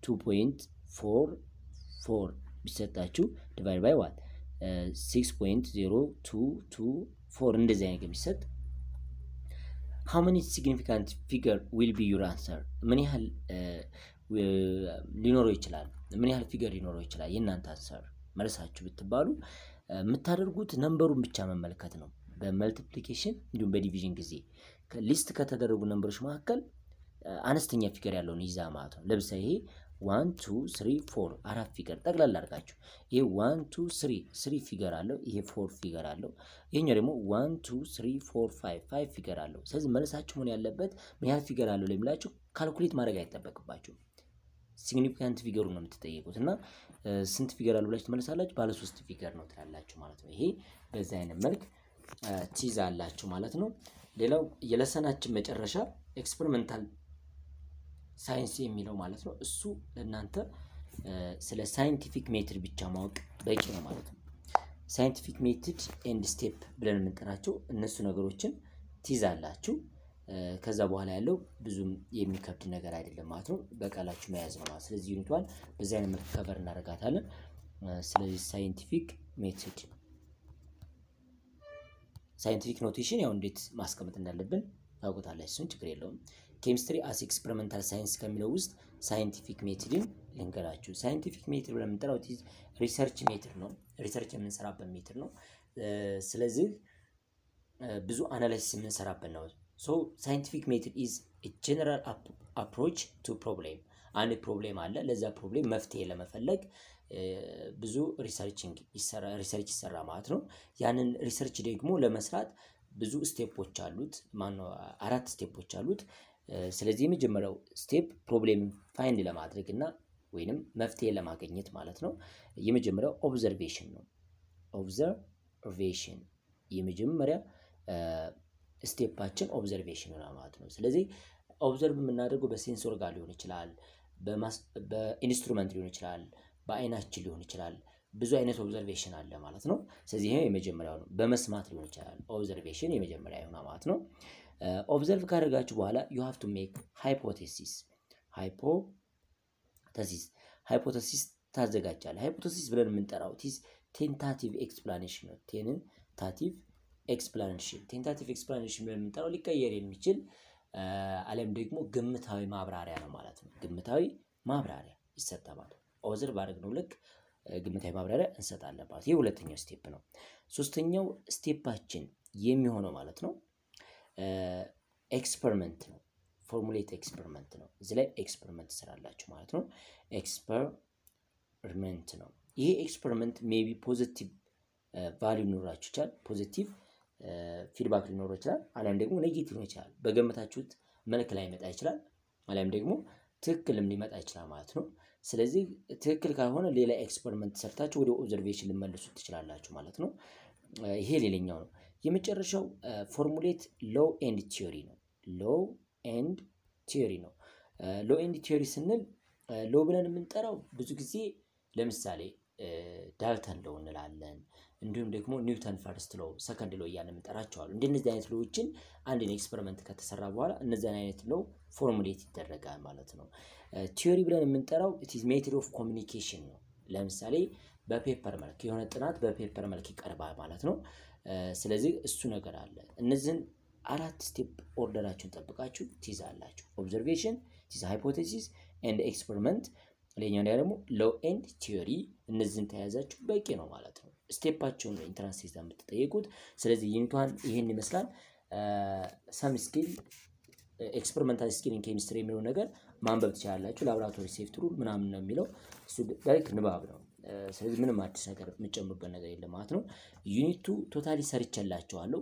two point four four ቢሰጣችሁ divide by what six point zero two two four እንደዚህ አይነት የሚሰጥ how many significant figure will be your answer? ምን ያህል ሊኖረው ይችላል? ምን ያህል ፊገር ሊኖረው ይችላል? የእናንተ አንሰር መልሳችሁ ብትባሉ የምታደርጉት ነምበሩን ብቻ መመልከት ነው በመልቲፕሊኬሽን እንዲሁም በዲቪዥን ጊዜ ከሊስት ከተደረጉ ነምበሮች መካከል አነስተኛ ፊገር ያለውን ይዛ ማለት ነው። ለምሳሌ ይሄ one two three four አራት ፊገር ጠቅላላ አድርጋችሁ ይሄ one two three three ፊገር አለው ይሄ four ፊገር አለው ይሄኛው ደግሞ one two three four five five ፊገር አለው። ስለዚህ መልሳችሁ ምን ያለበት ምን ያህል ፊገር አለው ለምላችሁ ካልኩሌት ማድረግ አይተበቅባችሁ ሲግኒፊካንት ፊገሩ ነው የምትጠይቁትና ስንት ፊገር አለው ብላችሁ መልሳላችሁ ባለ three ፊገር ነው ትላላችሁ ማለት ነው። ይሄ በዛ አይነት መልክ ትይዛላችሁ ማለት ነው። ሌላው የለሰናችን መጨረሻ ኤክስፐሪመንታል ሳይንስ የሚለው ማለት ነው። እሱ ለእናንተ ስለ ሳይንቲፊክ ሜትድ ብቻ ማወቅ በቂ ነው ማለት ነው። ሳይንቲፊክ ሜትድ ኤንድ ስቴፕ ብለን የምንጠራቸው እነሱ ነገሮችን ትይዛላችሁ። ከዛ በኋላ ያለው ብዙም የሚከብድ ነገር አይደለም ማለት ነው። በቃላችሁ መያዝ ነው ማለት ስለዚህ ዩኒቷን በዛ አይነት መልኩ ከቨር እናደርጋታለን። ስለዚህ ሳይንቲፊክ ሜትድ ሳይንቲፊክ ኖቴሽን ያው እንዴት ማስቀመጥ እንዳለብን ታውቁታላችሁ። እሱን ችግር የለውም። chemistry as experimental science ከሚለው ውስጥ scientific method ልንገራችሁ። scientific method ብለን የምንጠራው research method ነው research የምንሰራበት method ነው። ስለዚህ ብዙ analysis የምንሰራበት ነው። so scientific method is a general approach to problem አንድ ፕሮብሌም አለ ለዛ ፕሮብሌም መፍትሄ ለመፈለግ ብዙ ሪሰርችንግ ይሰራ ሪሰርች ይሰራ ማለት ነው ያንን ሪሰርች ደግሞ ለመስራት ብዙ ስቴፖች አሉት ማነው አራት ስቴፖች አሉት ስለዚህ የመጀመሪያው ስቴፕ ፕሮብሌም ፋይንድ ለማድረግና ወይንም መፍትሄ ለማግኘት ማለት ነው የመጀመሪያው ኦብዘርቬሽን ነው ኦብዘርቬሽን የመጀመሪያ ስቴፓችን ኦብዘርቬሽን ነው ማለት ነው ስለዚህ ኦብዘርቭ የምናደርገው በሴንሶር ጋር ሊሆን ይችላል በኢንስትሩመንት ሊሆን ይችላል በአይናችን ሊሆን ይችላል ብዙ አይነት ኦብዘርቬሽን አለ ማለት ነው ስለዚህ ይሄ የመጀመሪያው ነው በመስማት ሊሆን ይችላል ኦብዘርቬሽን የመጀመሪያው ነው ማለት ነው ኦብዘርቭ ካደረጋችሁ በኋላ you have to make hypothesis hypothesis hypothesis ታዘጋጃለህ hypothesis ብለን የምንጠራው this tentative explanation ነው tentative explanation tentative explanation ብለን የምንጠራው ሊቀየር የሚችል አለም ደግሞ ግምታዊ ማብራሪያ ነው ማለት ነው ግምታዊ ማብራሪያ ይሰጣል ኦብዘርቭ ባደረግነው ልክ ግምታዊ ማብራሪያ እንሰጣለን ማለት ነው ሁለተኛው ስቴፕ ነው ሶስተኛው ስቴፓችን የሚሆነው ማለት ነው ኤክስፐሪመንት ነው ፎርሙሌት ኤክስፐሪመንት ነው እዚ ላይ ኤክስፐሪመንት ሰራላችሁ ማለት ነው ኤክስፐሪመንት ነው ይሄ ኤክስፐሪመንት ሜቢ ፖዚቲቭ ቫልዩ ኖራችሁ ይችላል ፖዚቲቭ ፊድባክ ሊኖር ይችላል አለም ደግሞ ኔጌቲቭ ነው ይችላል በገመታችሁት መልክ ላይ መጣ ይችላል አለም ደግሞ ትክክልም ሊመጣ ይችላል ማለት ነው ስለዚህ ትክክል ካልሆነ ሌላ ኤክስፐሪመንት ሰርታችሁ ወደ ኦብዘርቬሽን ልመልሱት ትችላላችሁ ማለት ነው ይሄ ሌላኛው ነው የመጨረሻው ፎርሙሌት ሎው ኤንድ ቲዮሪ ነው ሎው ኤንድ ቲዮሪ ነው ሎው ኤንድ ቲዮሪ ስንል ሎው ብለን የምንጠራው ብዙ ጊዜ ለምሳሌ ዳልተን ሎው እንላለን እንዲሁም ደግሞ ኒውተን ፈርስት ሎው ሰከንድ ሎው እያልን እንጠራቸዋለን እንደነዚህ አይነት ሎዎችን አንድን ኤክስፐሪመንት ከተሰራ በኋላ እነዚያን አይነት ሎው ፎርሙሌት ይደረጋል ማለት ነው ቲዮሪ ብለን የምንጠራው it is method of communication ነው ለምሳሌ በፔፐር መልክ የሆነ ጥናት በፔፐር መልክ ይቀርባል ማለት ነው ስለዚህ እሱ ነገር አለ እነዚህን አራት ስቴፕ ኦርደራችሁን ተጠብቃችሁ ትይዛላችሁ ኦብዘርቬሽን this hypothesis and experiment ለኛ ደግሞ ሎው ኤንድ ቲዮሪ እነዚህን ተያዛችሁ በቂ ነው ማለት ነው ስቴፓቸውን ኢንትራንስ ኤግዛም የምትጠይቁት ስለዚህ ይንቷን ይሄን ይመስላል ሳም ስኪል ኤክስፐሪመንታል ስኪል ኢን ኬሚስትሪ የሚለው ነገር ማንበብ ትችላላችሁ ላብራቶሪ ሴፍቲ ሩል ምናምን ነው የሚለው እሱ ዳይሬክት ንባብ ነው ስለዚህ ምንም አዲስ ነገር የምጨምርበት ነገር የለም ማለት ነው ዩኒቱ ቶታሊ ሰርቼላችኋለሁ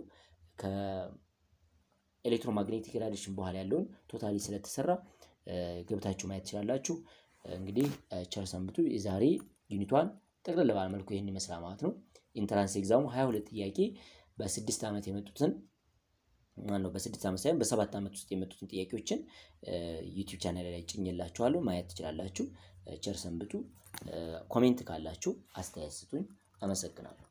ከኤሌክትሮማግኔቲክ ራዲሽን በኋላ ያለውን ቶታሊ ስለተሰራ ገብታችሁ ማየት ትችላላችሁ እንግዲህ ቸር ሰንብቱ የዛሬ ዩኒቷን ተቀበለ ባልመልኩ ይሄን ይመስላል ማለት ነው ኢንትራንስ ኤግዛሙ ሃያ ሁለት ጥያቄ በስድስት አመት የመጡትን ማለት በስድስት አመት ሳይሆን በሰባት አመት ውስጥ የመጡትን ጥያቄዎችን YouTube ቻናሌ ላይ ጭኝላችኋለሁ ማየት ትችላላችሁ ቸር ሰንብቱ ኮሜንት ካላችሁ አስተያየት ስጡኝ አመሰግናለሁ